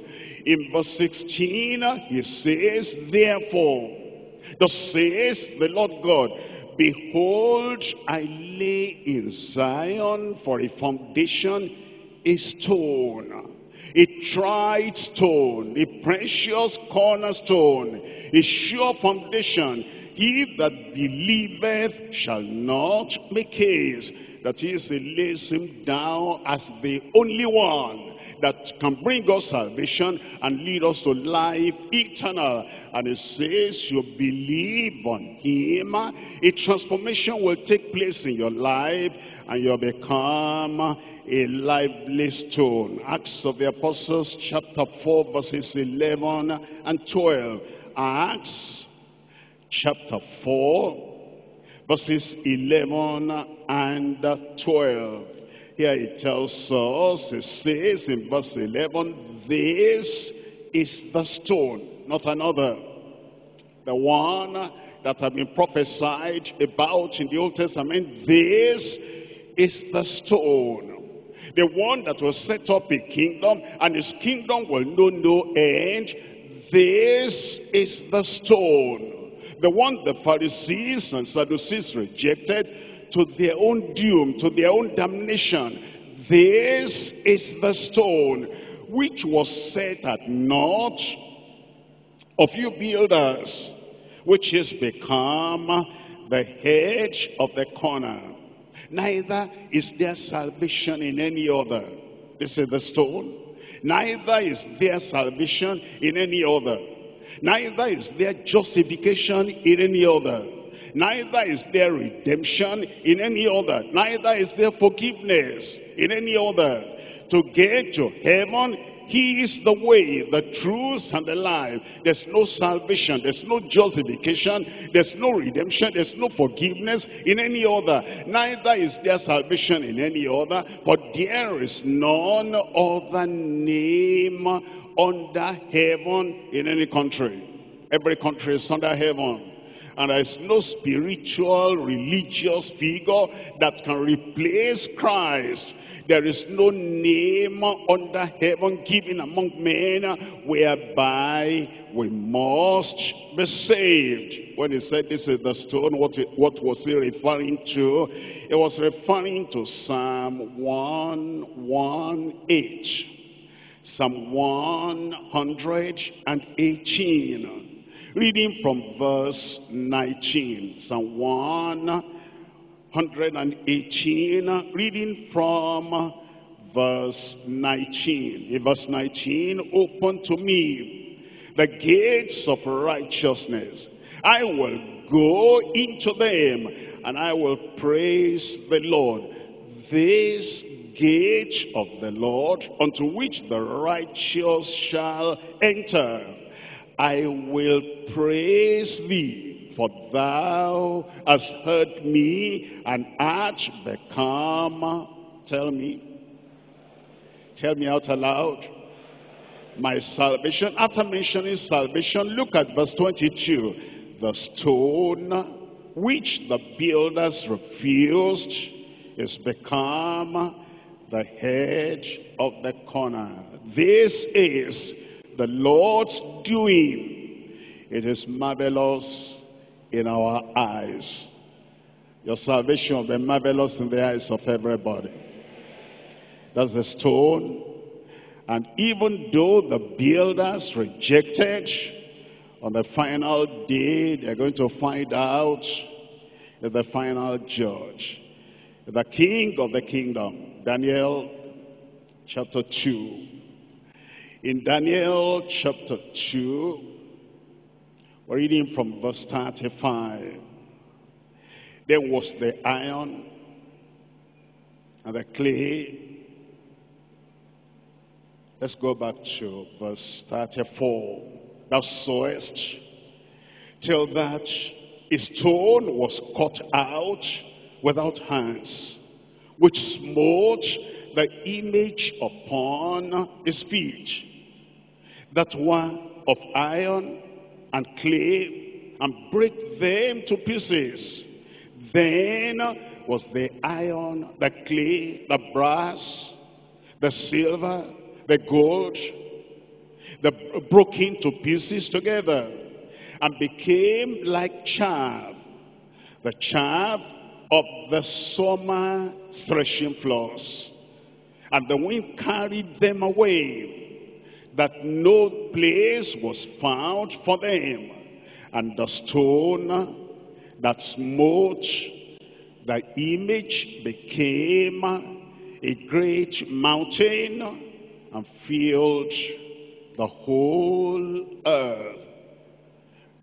In verse sixteen, he says, "Therefore, thus says the Lord God, behold, I lay in Zion for a foundation, a stone, a tried stone, a precious cornerstone, a sure foundation. He that believeth shall not make haste." That is, he lays him down as the only one that can bring us salvation and lead us to life eternal. And it says, you believe on him, a transformation will take place in your life, and you'll become a lively stone. Acts of the Apostles chapter four verses eleven and twelve. Acts chapter four verses eleven and twelve. Here it tells us, it says in verse eleven, "This is the stone," not another, the one that had been prophesied about in the Old Testament. This is the stone, the one that will set up a kingdom, and his kingdom will know no end. This is the stone, the one the Pharisees and Sadducees rejected, to their own doom, to their own damnation. This is the stone which was set at naught of you builders, which is become the head of the corner. Neither is there salvation in any other. This is the stone. Neither is there salvation in any other. Neither is there justification in any other. Neither is there redemption in any other. Neither is there forgiveness in any other. To get to heaven, he is the way, the truth, and the life. There's no salvation. There's no justification. There's no redemption. There's no forgiveness in any other. Neither is there salvation in any other. For there is none other name under heaven in any country. Every country is under heaven. And there is no spiritual, religious figure that can replace Christ. There is no name under heaven given among men whereby we must be saved. When he said this is the stone, what, it, what was he referring to? It was referring to Psalm one eighteen. Psalm one hundred eighteen. Reading from verse nineteen, Psalm one hundred eighteen, reading from verse nineteen. In verse nineteen, "Open to me the gates of righteousness. I will go into them, and I will praise the Lord. This gate of the Lord, unto which the righteous shall enter. I will praise thee, for thou hast heard me, and art become," tell me, tell me out aloud, "my salvation." After mentioning salvation, look at verse twenty-two. "The stone which the builders refused is become the head of the corner. This is the Lord's doing. It is marvelous in our eyes." Your salvation will be marvelous in the eyes of everybody. That's the stone. And even though the builders rejected, on the final day they're going to find out that the final judge, the king of the kingdom. Daniel chapter two. In Daniel chapter two, Reading from verse thirty-five. There was the iron and the clay. Let's go back to verse thirty-four. Thou sawest till that a stone was cut out without hands, which smote the image upon his feet, that were of iron and clay, and break them to pieces. Then was the iron, the clay, the brass, the silver, the gold, the broke into pieces together, and became like chaff, the chaff of the summer threshing floors. And the wind carried them away, that no place was found for them. And the stone that smote the image became a great mountain and filled the whole earth.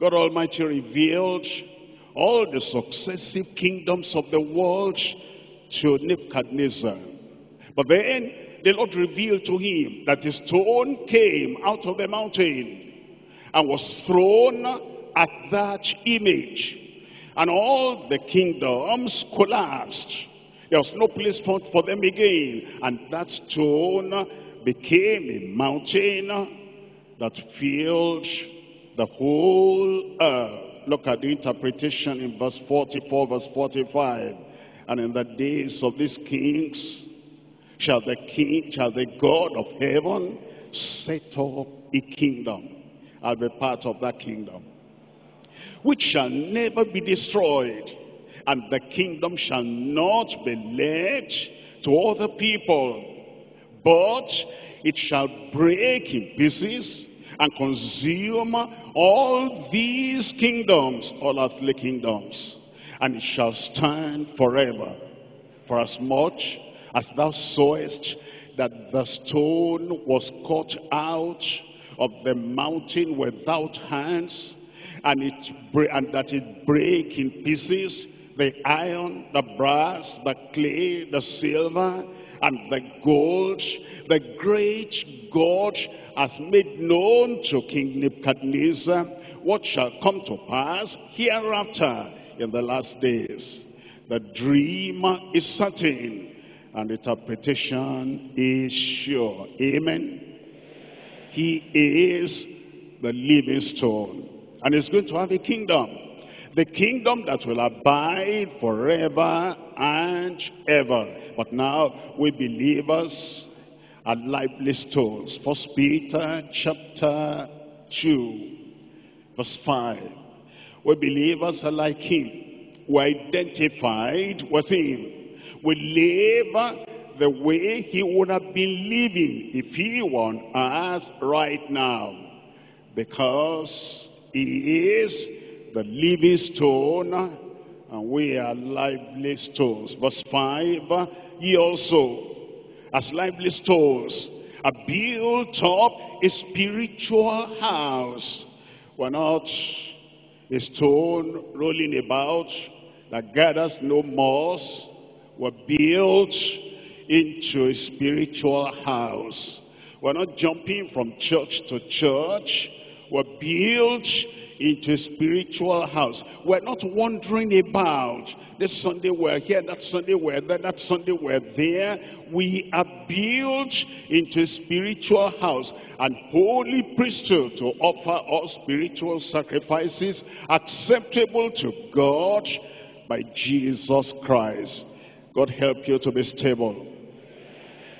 God Almighty revealed all the successive kingdoms of the world to Nebuchadnezzar. But then the Lord revealed to him that a stone came out of the mountain and was thrown at that image, and all the kingdoms collapsed. There was no place found for them again. And that stone became a mountain that filled the whole earth. Look at the interpretation in verse forty-four, verse forty-five. And in the days of these kings shall the king, shall the God of heaven set up a kingdom. I'll be part of that kingdom, which shall never be destroyed, and the kingdom shall not be led to other people, but it shall break in pieces and consume all these kingdoms, all earthly kingdoms, and it shall stand forever. For as much as thou sawest that the stone was cut out of the mountain without hands, and it and that it break in pieces the iron, the brass, the clay, the silver, and the gold, the great God has made known to King Nebuchadnezzar what shall come to pass hereafter in the last days. The dream is certain, and the interpretation is sure. Amen. He is the living stone, and he's going to have a kingdom, the kingdom that will abide forever and ever. But now we believers are lively stones. First Peter chapter two, verse five. We believers are like him. We're identified with him. We live the way he would have been living if he were on earth right now, because he is the living stone, and we are lively stones. Verse five, ye also, as lively stones, are built up a spiritual house. We're not a stone rolling about that gathers no moss. We're built into a spiritual house. We're not jumping from church to church. We're built into a spiritual house. We're not wandering about. This Sunday we're here, that Sunday we're there, that Sunday we're there. We are built into a spiritual house and holy priesthood to offer all spiritual sacrifices acceptable to God by Jesus Christ. God help you to be stable.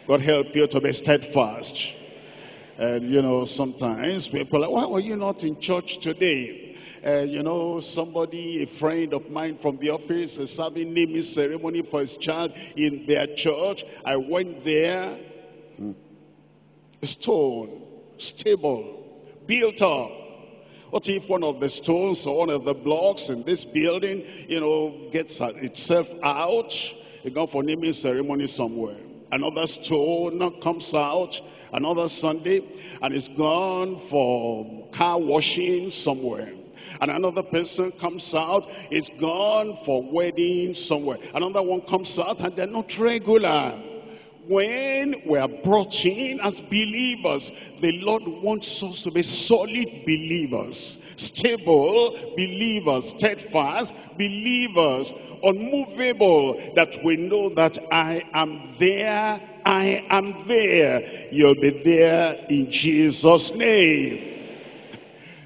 God help you to be steadfast. And, you know, sometimes people are like, why were you not in church today? Uh, you know, somebody, a friend of mine from the office, is having naming ceremony for his child in their church. I went there. Hmm. Stone, stable, built up. What if one of the stones or one of the blocks in this building, you know, gets itself out? They go for naming ceremony somewhere. Another stone comes out another Sunday, and it's gone for car washing somewhere. and another person comes out, it's gone for wedding somewhere. Another one comes out and they're not regular. When we are brought in as believers, the Lord wants us to be solid believers, stable believers, steadfast believers, unmovable, that we know that I am there, I am there. You'll be there in Jesus' name.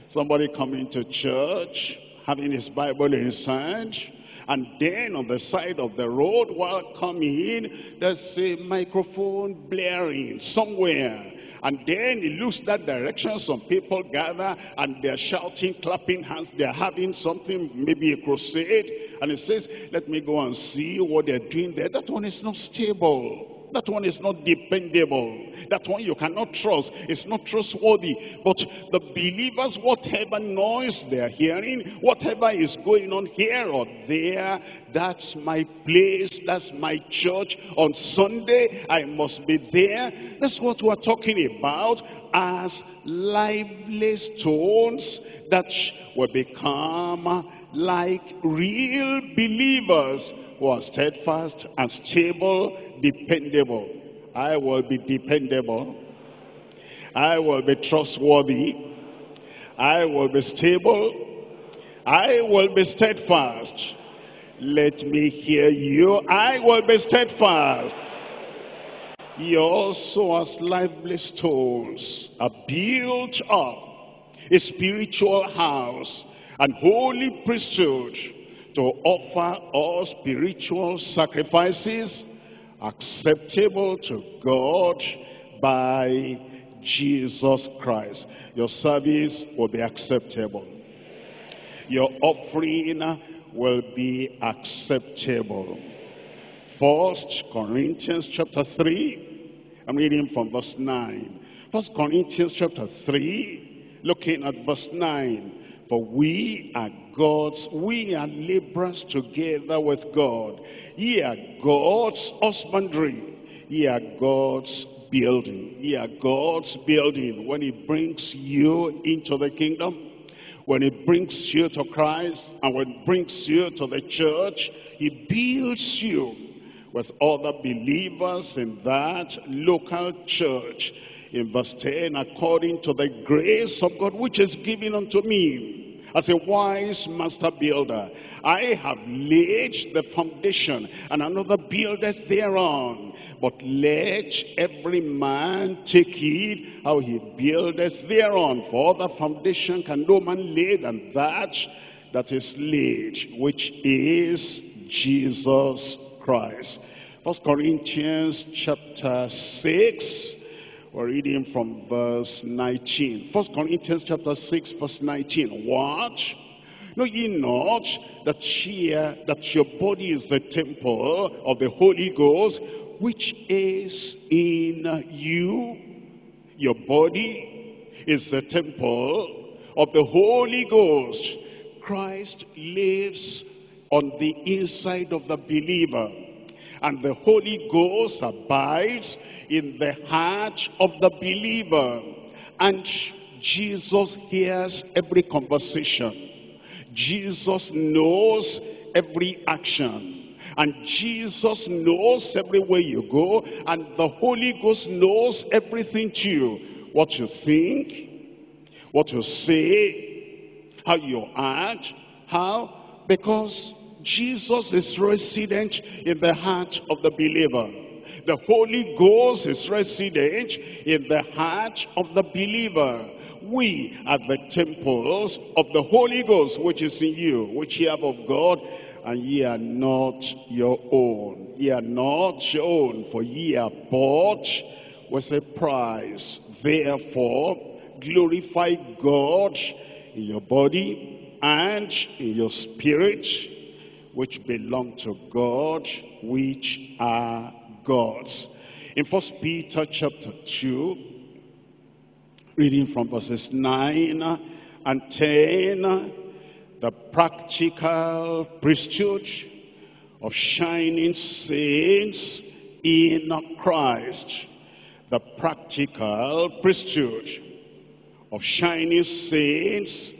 Somebody coming to church, having his Bible in his hand, and then on the side of the road while coming in, there's a microphone blaring somewhere. And then he looks that direction, some people gather and they're shouting, clapping hands, they're having something, maybe a crusade. And he says, let me go and see what they're doing there. That one is not stable. That one is not dependable. That one you cannot trust. It's not trustworthy. But the believers, whatever noise they're hearing, whatever is going on here or there, that's my place, that's my church. On Sunday, I must be there. That's what we're talking about as lively stones that will become like real believers who are steadfast and stable, dependable. I will be dependable. I will be trustworthy. I will be stable. I will be steadfast. Let me hear you. I will be steadfast. You also, as lively stones, are built up a spiritual house and holy priesthood to offer all spiritual sacrifices acceptable to God by Jesus Christ. Your service will be acceptable. Your offering will be acceptable. First Corinthians chapter three. I'm reading from verse nine. First Corinthians chapter three, looking at verse nine. For we are God's, we are laborers together with God. Ye are God's husbandry. Ye are God's building. Ye are God's building. When he brings you into the kingdom, when he brings you to Christ, and when he brings you to the church, he builds you with other believers in that local church. In verse ten, according to the grace of God which is given unto me, as a wise master builder, I have laid the foundation, and another buildeth thereon. But let every man take heed how he buildeth thereon. For the foundation can no man lay than that that is laid, which is Jesus Christ. First Corinthians chapter six. We're reading from verse nineteen. First Corinthians chapter six, verse nineteen. What? Know ye not that ye, that your body is the temple of the Holy Ghost, which is in you? Your body is the temple of the Holy Ghost. Christ lives on the inside of the believer, and the Holy Ghost abides in the heart of the believer. And Jesus hears every conversation. Jesus knows every action. And Jesus knows everywhere you go. And the Holy Ghost knows everything to you. What you think, what you say, how you act. How? Because Jesus is resident in the heart of the believer. The Holy Ghost is resident in the heart of the believer. We are the temples of the Holy Ghost, which is in you, which ye have of God, and ye are not your own. Ye are not your own, for ye are bought with a price. Therefore, glorify God in your body and in your spirit, which belong to God, which are God's. In First Peter chapter two, reading from verses nine and ten, the practical priesthood of shining saints in Christ. The practical priesthood of shining saints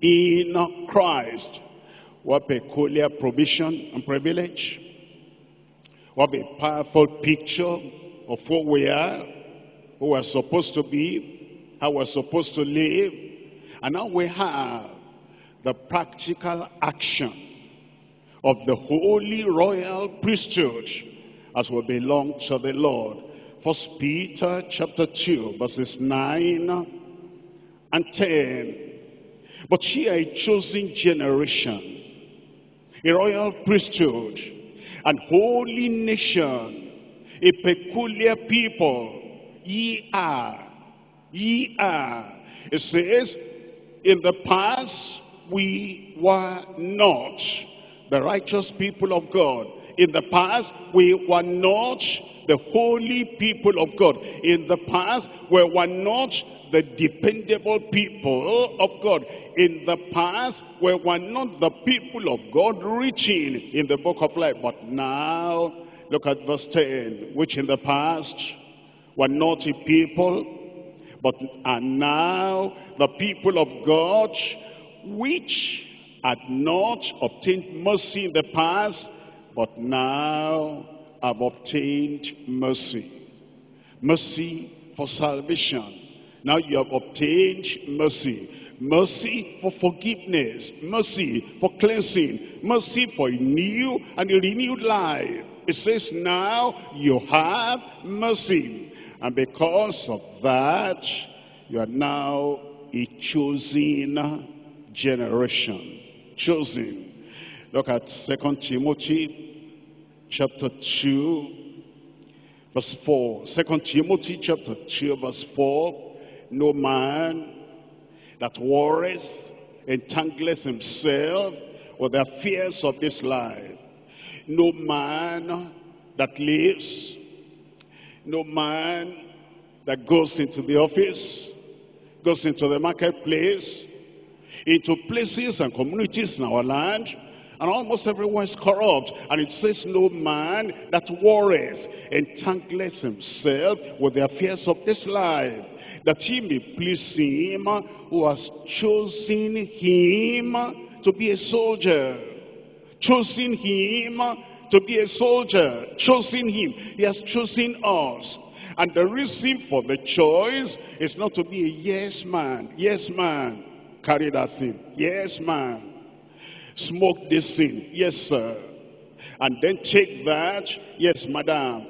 in Christ, what peculiar provision and privilege, what a powerful picture of who we are, who we're supposed to be, how we're supposed to live. And now we have the practical action of the holy royal priesthood as we belong to the Lord. First Peter chapter two, verses nine and ten. But ye are a chosen generation, a royal priesthood, an holy nation, a peculiar people. Ye are, ye are. It says, in the past we were not the righteous people of God. In the past we were not the holy people of God. In the past we were not the dependable people of God. In the past we were not the people of God written in the book of life. But now, look at verse ten, which in the past were not a people, but are now the people of God, which had not obtained mercy in the past, but now have obtained mercy. Mercy for salvation. Now you have obtained mercy. Mercy for forgiveness. Mercy for cleansing. Mercy for a new and a renewed life. It says now you have mercy. And because of that, you are now a chosen generation. Chosen. Look at Second Timothy chapter two, verse four. Second Timothy chapter two, verse four. No man that worries, entangleth himself with the affairs of this life. No man that lives, no man that goes into the office, goes into the marketplace, into places and communities in our land, and almost everyone is corrupt. And it says, no man that worries, entangleth himself with the affairs of this life, that he may please him who has chosen him to be a soldier. Chosen him to be a soldier. Chosen him. He has chosen us. And the reason for the choice is not to be a yes man. Yes man. Carry that sin. Yes man. Smoke this sin. Yes sir. And then take that. Yes madam.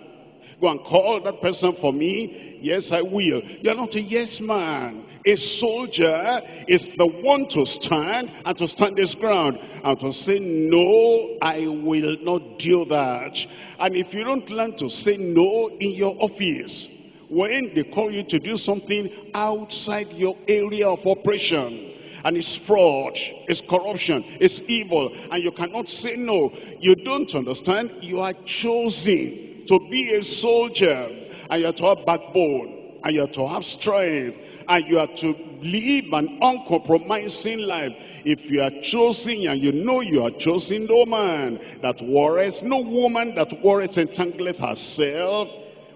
Go and call that person for me. Yes I will. You're not a yes man. A soldier is the one to stand and to stand his ground and to say, no, I will not do that. And if you don't learn to say no in your office, when they call you to do something outside your area of operation, and it's fraud, it's corruption, it's evil, and you cannot say no, you don't understand, you are chosen to be a soldier, and you have to have backbone, and you have to have strength, and you have to live an uncompromising life. If you are chosen and you know you are chosen, no man that worries, no woman that worries, entangleth herself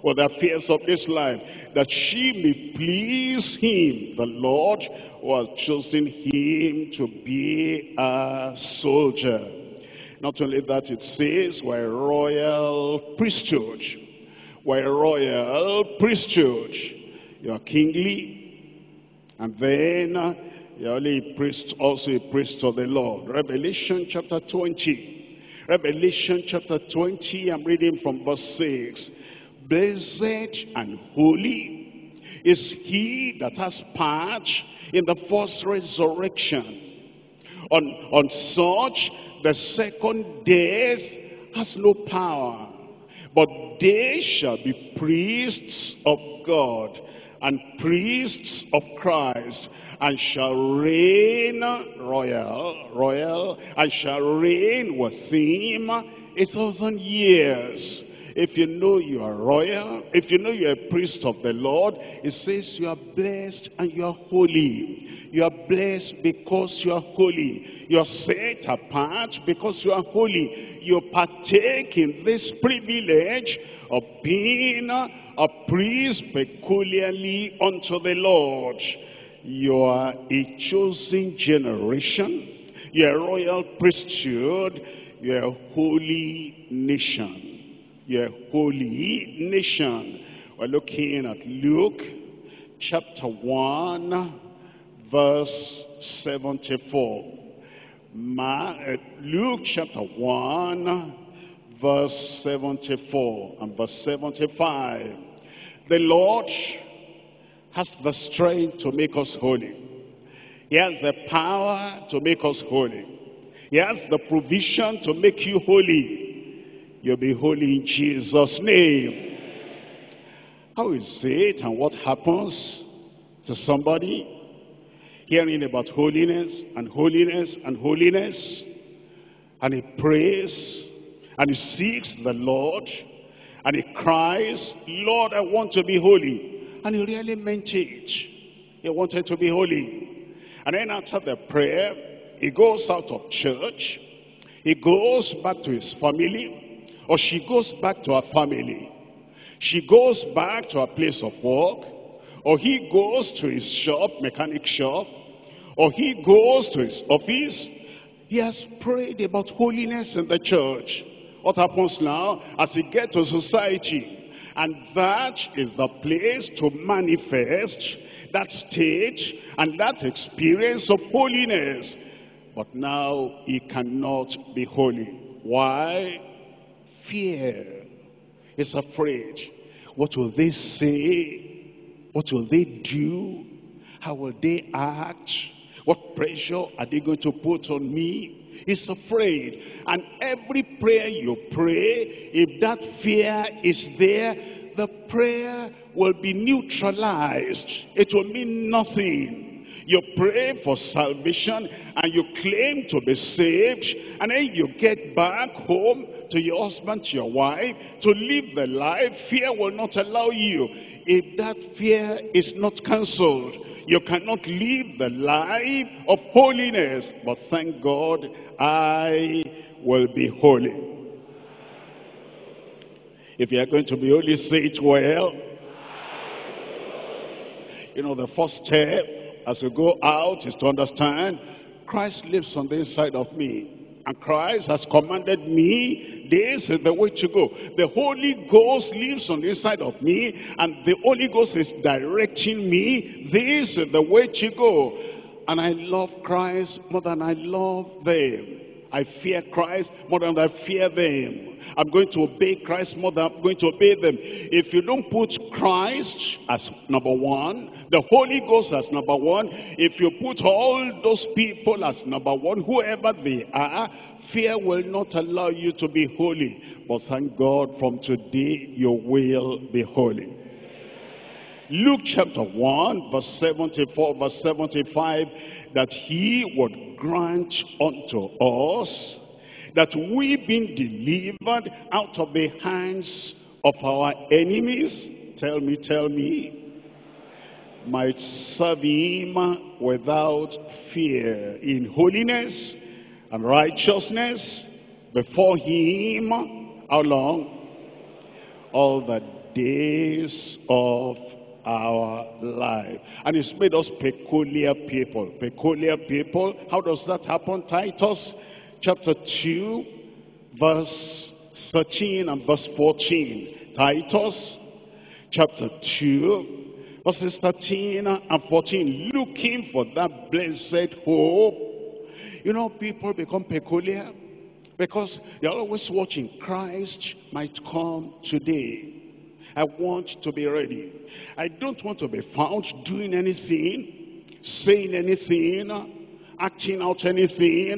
with the affairs of this life, that she may please him, the Lord, who has chosen him to be a soldier. Not only that, it says, we're a royal priesthood. We're a royal priesthood. You are kingly. And then you're only a priest, also a priest of the Lord. Revelation chapter twenty. Revelation chapter twenty, I'm reading from verse six. Blessed and holy is he that has part in the first resurrection. On, on such, the second death has no power. But they shall be priests of God and priests of Christ, and shall reign royal, royal, and shall reign with him a thousand years. If you know you are royal, if you know you are a priest of the Lord, it says you are blessed and you are holy. You are blessed because you are holy. You are set apart because you are holy. You partake in this privilege of being a priest peculiarly unto the Lord. you are a chosen generation, you are a royal priesthood, you are a holy nation, you are a holy nation. We're looking at Luke chapter one, verse seventy-four. Luke chapter one, verse seventy-four and verse seventy-five. The Lord has the strength to make us holy. He has the power to make us holy. He has the provision to make you holy. You'll be holy in Jesus' name. How is it and what happens to somebody hearing about holiness and holiness and holiness, and he prays and he seeks the Lord and he cries, Lord, I want to be holy, and he really meant it, he wanted to be holy, and then after the prayer he goes out of church, he goes back to his family, or she goes back to her family, she goes back to her place of work, or he goes to his shop, mechanic shop, or he goes to his office. He has prayed about holiness in the church. What happens now as he gets to society? And that is the place to manifest that stage and that experience of holiness. But now he cannot be holy. Why? Fear. He's afraid. What will they say? What will they do? How will they act? What pressure are they going to put on me? He's afraid. And every prayer you pray, if that fear is there, the prayer will be neutralized. It will mean nothing. You pray for salvation and you claim to be saved, and then you get back home to your husband, to your wife, to live the life fear will not allow you. If that fear is not cancelled, you cannot live the life of holiness. But thank God, I will be holy. If you are going to be holy, say it well. You know, the first step as we go out is to understand Christ lives on the inside of me, and Christ has commanded me, this is the way to go. The Holy Ghost lives on the inside of me, and the Holy Ghost is directing me, this is the way to go. And I love Christ more than I love them. I fear Christ more than I fear them. I'm going to obey Christ more than I'm going to obey them. If you don't put Christ as number one, the Holy Ghost as number one, if you put all those people as number one, whoever they are, fear will not allow you to be holy. But thank God, from today you will be holy. Luke chapter one, verse seventy-four, verse seventy-five, that he would grant unto us that we being delivered out of the hands of our enemies, tell me, tell me, might serve him without fear in holiness and righteousness before him, how long? All the days of our life. And it's made us peculiar people. Peculiar people. How does that happen? Titus chapter two, verse thirteen and verse fourteen. Titus chapter two, verses thirteen and fourteen. Looking for that blessed hope. You know, people become peculiar because they're always watching. Christ might come today. I want to be ready. I don't want to be found doing anything, saying anything, acting out anything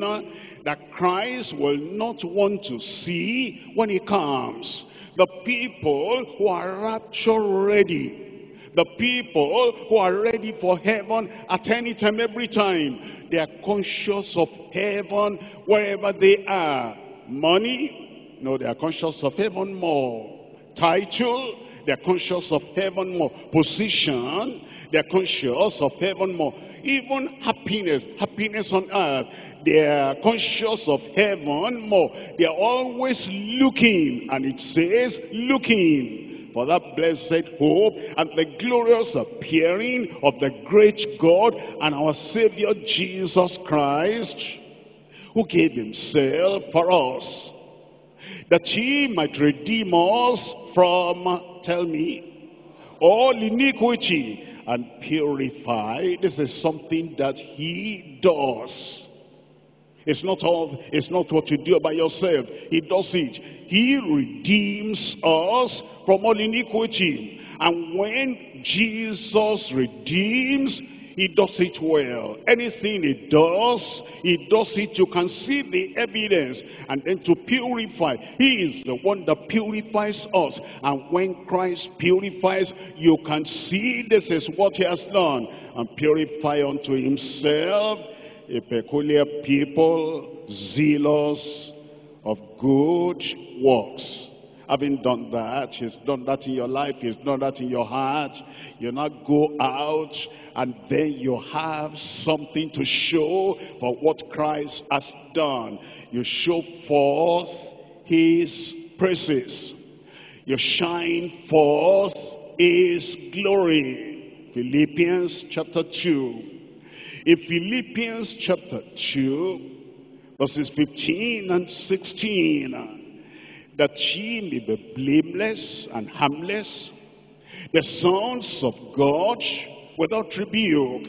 that Christ will not want to see when he comes. The people who are rapture ready, the people who are ready for heaven at any time, every time, they are conscious of heaven wherever they are. Money? No, they are conscious of heaven more. Title, they're conscious of heaven more. Position, they're conscious of heaven more. Even happiness, happiness on earth, they're conscious of heaven more. They're always looking, and it says looking for that blessed hope and the glorious appearing of the great God and our Savior Jesus Christ, who gave himself for us, that he might redeem us from, tell me, all iniquity and purify. This is something that he does. It's not all, it's not what you do by yourself. He does it. He redeems us from all iniquity. And when Jesus redeems, he does it well. Anything he does, he does it. You can see the evidence. And then to purify. He is the one that purifies us. And when Christ purifies, you can see this is what he has done. And purify unto himself a peculiar people, zealous of good works. Having done that, he's done that in your life, he's done that in your heart. You now go out, and then you have something to show for what Christ has done. You show forth his praises. You shine forth his glory. Philippians chapter two. In Philippians chapter two, verses fifteen and sixteen, that ye may be blameless and harmless, the sons of God without rebuke,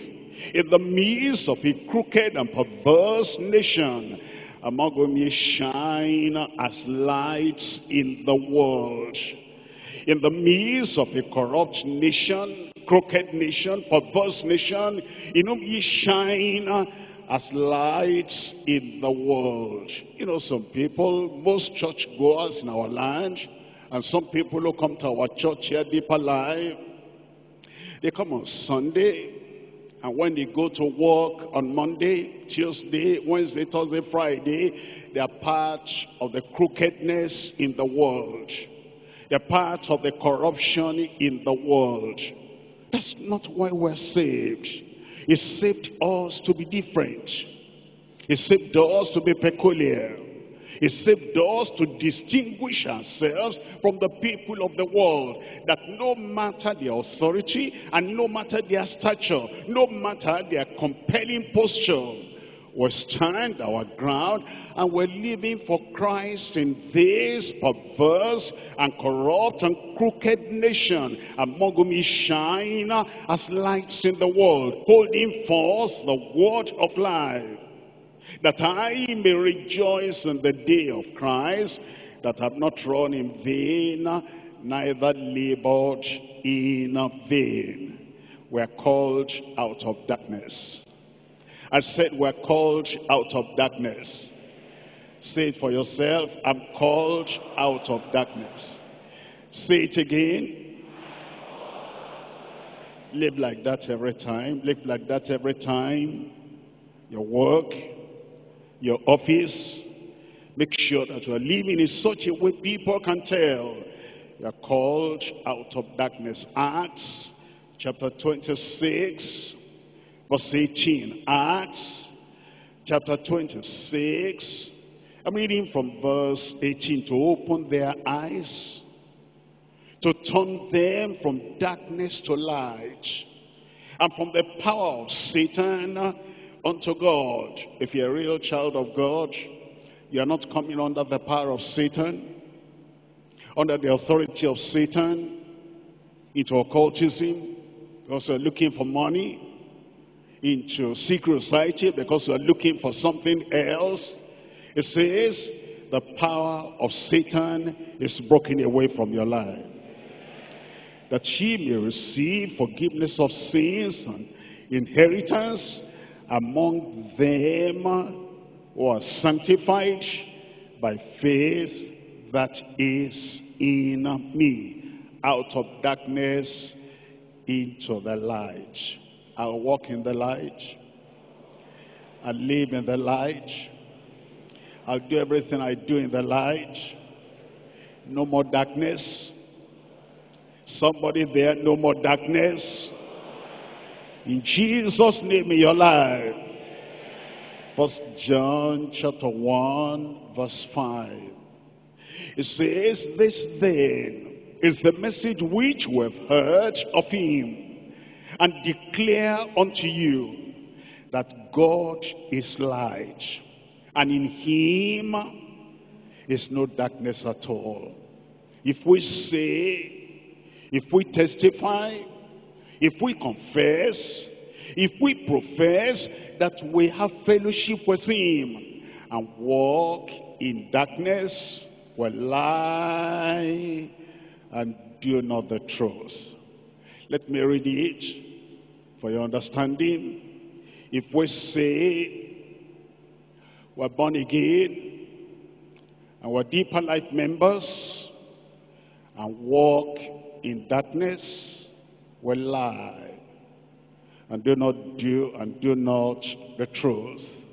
in the midst of a crooked and perverse nation, among whom ye shine as lights in the world. In the midst of a corrupt nation, crooked nation, perverse nation, in whom ye shine as lights in the world. You know, some people, most churchgoers in our land, and some people who come to our church here, Deeper Life, they come on Sunday, and when they go to work on Monday, Tuesday, Wednesday, Thursday, Friday, they are part of the crookedness in the world. They're part of the corruption in the world. That's not why we're saved. He saved us to be different. He saved us to be peculiar. He saved us to distinguish ourselves from the people of the world. That no matter their authority and no matter their stature, no matter their compelling posture, we stand our ground, and we're living for Christ in this perverse and corrupt and crooked nation, among whom he shine as lights in the world, holding forth the word of life, that I may rejoice in the day of Christ, that I have not run in vain, neither labored in vain. We are called out of darkness. I said we're called out of darkness. Say it for yourself. I'm called out of darkness. Say it again. Live like that every time. Live like that every time. Your work, your office. Make sure that you're living in such a way people can tell. You're called out of darkness. Acts chapter twenty-six. Verse eighteen, Acts chapter twenty-six. I'm reading from verse eighteen. To open their eyes, to turn them from darkness to light, and from the power of Satan unto God. If you're a real child of God, you're not coming under the power of Satan, under the authority of Satan, into occultism, because you're looking for money, into secret society because you are looking for something else. It says the power of Satan is broken away from your life, that she may receive forgiveness of sins and inheritance among them who are sanctified by faith that is in me. Out of darkness into the light. I'll walk in the light. I'll live in the light. I'll do everything I do in the light. No more darkness. Somebody there, no more darkness. In Jesus' name in your life. First John chapter one, verse five. It says this then, is the message which we have heard of him and declare unto you, that God is light, and in him is no darkness at all. If we say, if we testify, if we confess, if we profess that we have fellowship with him and walk in darkness, we lie and do not the truth. Let me read it for your understanding. If we say we're born again and we're Deeper Life members and walk in darkness, we lie and do not do and do not the truth.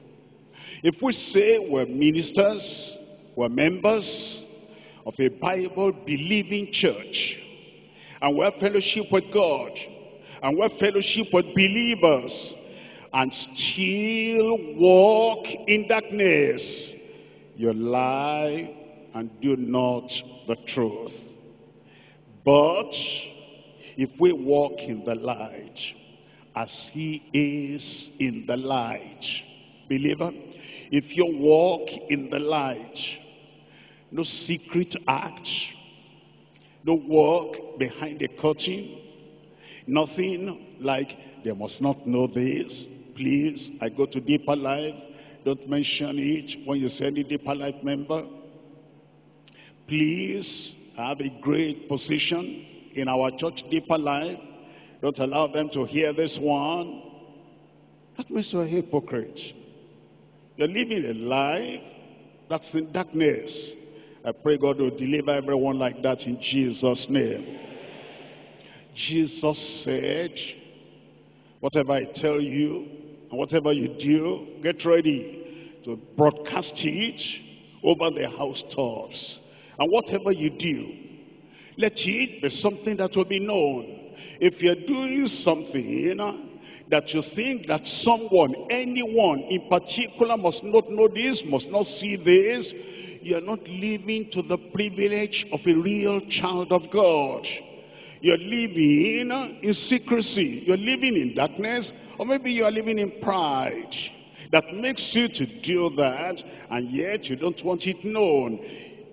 If we say we're ministers, we're members of a Bible-believing church, and we have fellowship with God, and we have fellowship with believers, and still walk in darkness, you lie and do not the truth. But if we walk in the light, as he is in the light, believer, if you walk in the light, no secret act, no work behind a curtain, nothing like they must not know this. Please, I go to Deeper Life. Don't mention it when you send a Deeper Life member. Please, I have a great position in our church, Deeper Life. Don't allow them to hear this one. That makes you a hypocrite. You're living a life that's in darkness. I pray God will deliver everyone like that in Jesus' name. Jesus said, whatever I tell you and whatever you do, get ready to broadcast it over the housetops. And whatever you do, let it be something that will be known. If you're doing something, you know, that you think that someone, anyone in particular must not know this, must not see this, you're not living to the privilege of a real child of God. You're living in secrecy. You're living in darkness. Or maybe you're living in pride. That makes you to do that. And yet you don't want it known.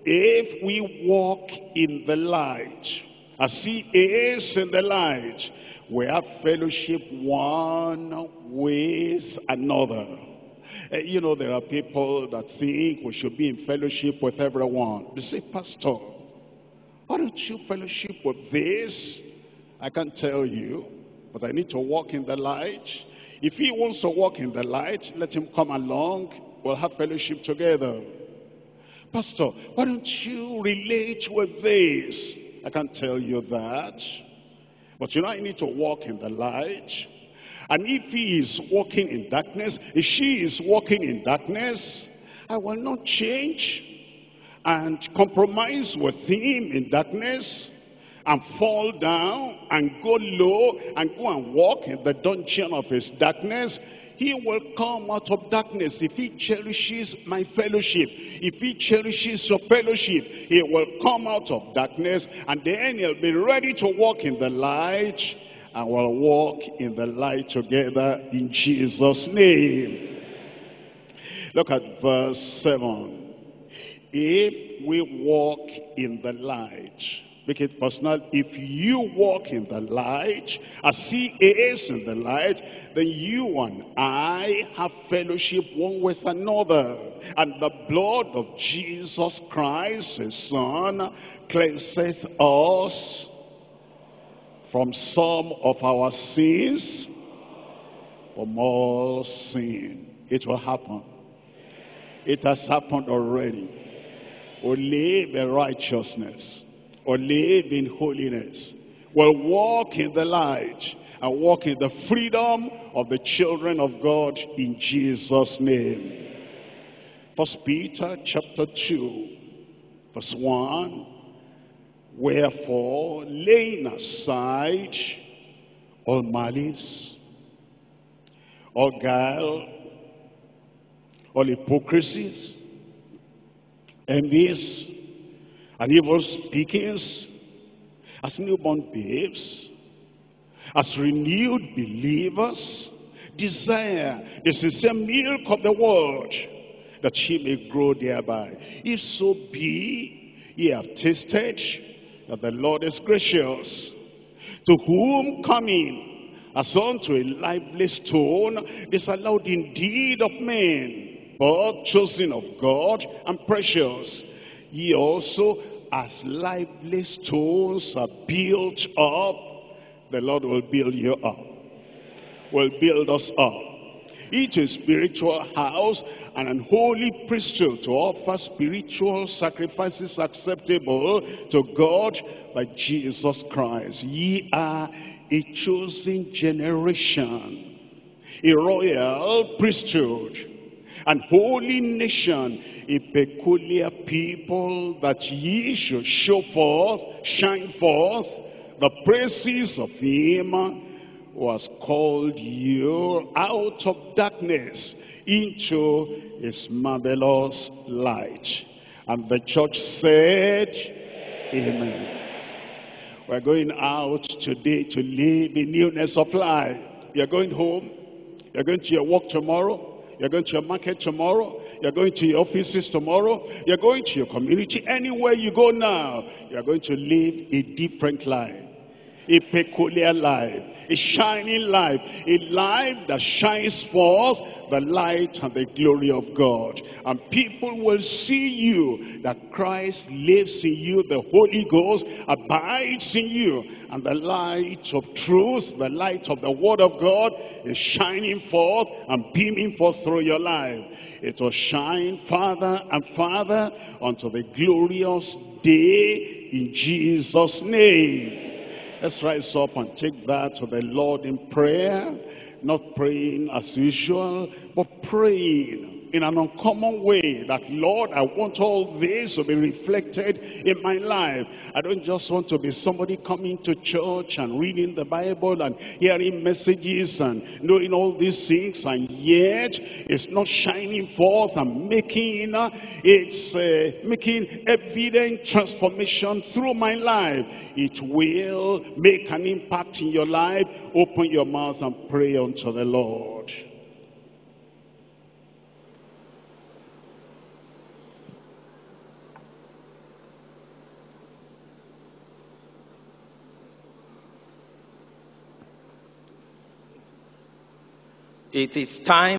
If we walk in the light, as he is in the light, we have fellowship one with another. You know, there are people that think we should be in fellowship with everyone. They say, Pastor, why don't you fellowship with this? I can't tell you, but I need to walk in the light. If he wants to walk in the light, let him come along. We'll have fellowship together. Pastor, why don't you relate with this? I can't tell you that. But you know, I need to walk in the light. And if he is walking in darkness, if she is walking in darkness, I will not change and compromise with him in darkness and fall down and go low and go and walk in the dungeon of his darkness. He will come out of darkness. If he cherishes my fellowship, if he cherishes your fellowship, he will come out of darkness, and then he'll be ready to walk in the light, and we'll walk in the light together in Jesus' name. Look at verse seven. If we walk in the light, make it personal. If you walk in the light, as he is in the light, then you and I have fellowship one with another. And the blood of Jesus Christ, his Son, cleanseth us from some of our sins, from all sin. It will happen. It has happened already. We'll live in righteousness. We'll live in holiness. We'll walk in the light and walk in the freedom of the children of God in Jesus' name. First Peter chapter two, verse one. Wherefore, laying aside all malice, all guile, all hypocrisies, envies, and evil speakings, as newborn babes, as renewed believers, desire the sincere milk of the word, that ye may grow thereby. If so be ye have tasted that the Lord is gracious, to whom coming as unto a lively stone, disallowed indeed of men, but chosen of God and precious, ye also as lively stones are built up, the Lord will build you up, will build us up, into a spiritual house and an holy priesthood, to offer spiritual sacrifices acceptable to God by Jesus Christ. Ye are a chosen generation, a royal priesthood, an holy nation, a peculiar people, that ye should show forth, shine forth the praises of him who has called you out of darkness into his marvelous light. And the church said, Amen. Amen. We're going out today to live in newness of life. You're going home. You're going to your work tomorrow. You're going to your market tomorrow. You're going to your offices tomorrow. You're going to your community. Anywhere you go now, you're going to live a different life, a peculiar life, a shining life, a life that shines forth the light and the glory of God. And people will see you, that Christ lives in you, the Holy Ghost abides in you, and the light of truth, the light of the Word of God, is shining forth and beaming forth through your life. It will shine farther and farther until the glorious day in Jesus' name. Let's rise up and take that to the Lord in prayer. Not praying as usual, but praying in an uncommon way. That, Lord, I want all this to be reflected in my life. I don't just want to be somebody coming to church and reading the Bible and hearing messages and knowing all these things, and yet it's not shining forth and making, it's uh, making evident transformation through my life. It will make an impact in your life. Open your mouth and pray unto the Lord. It is time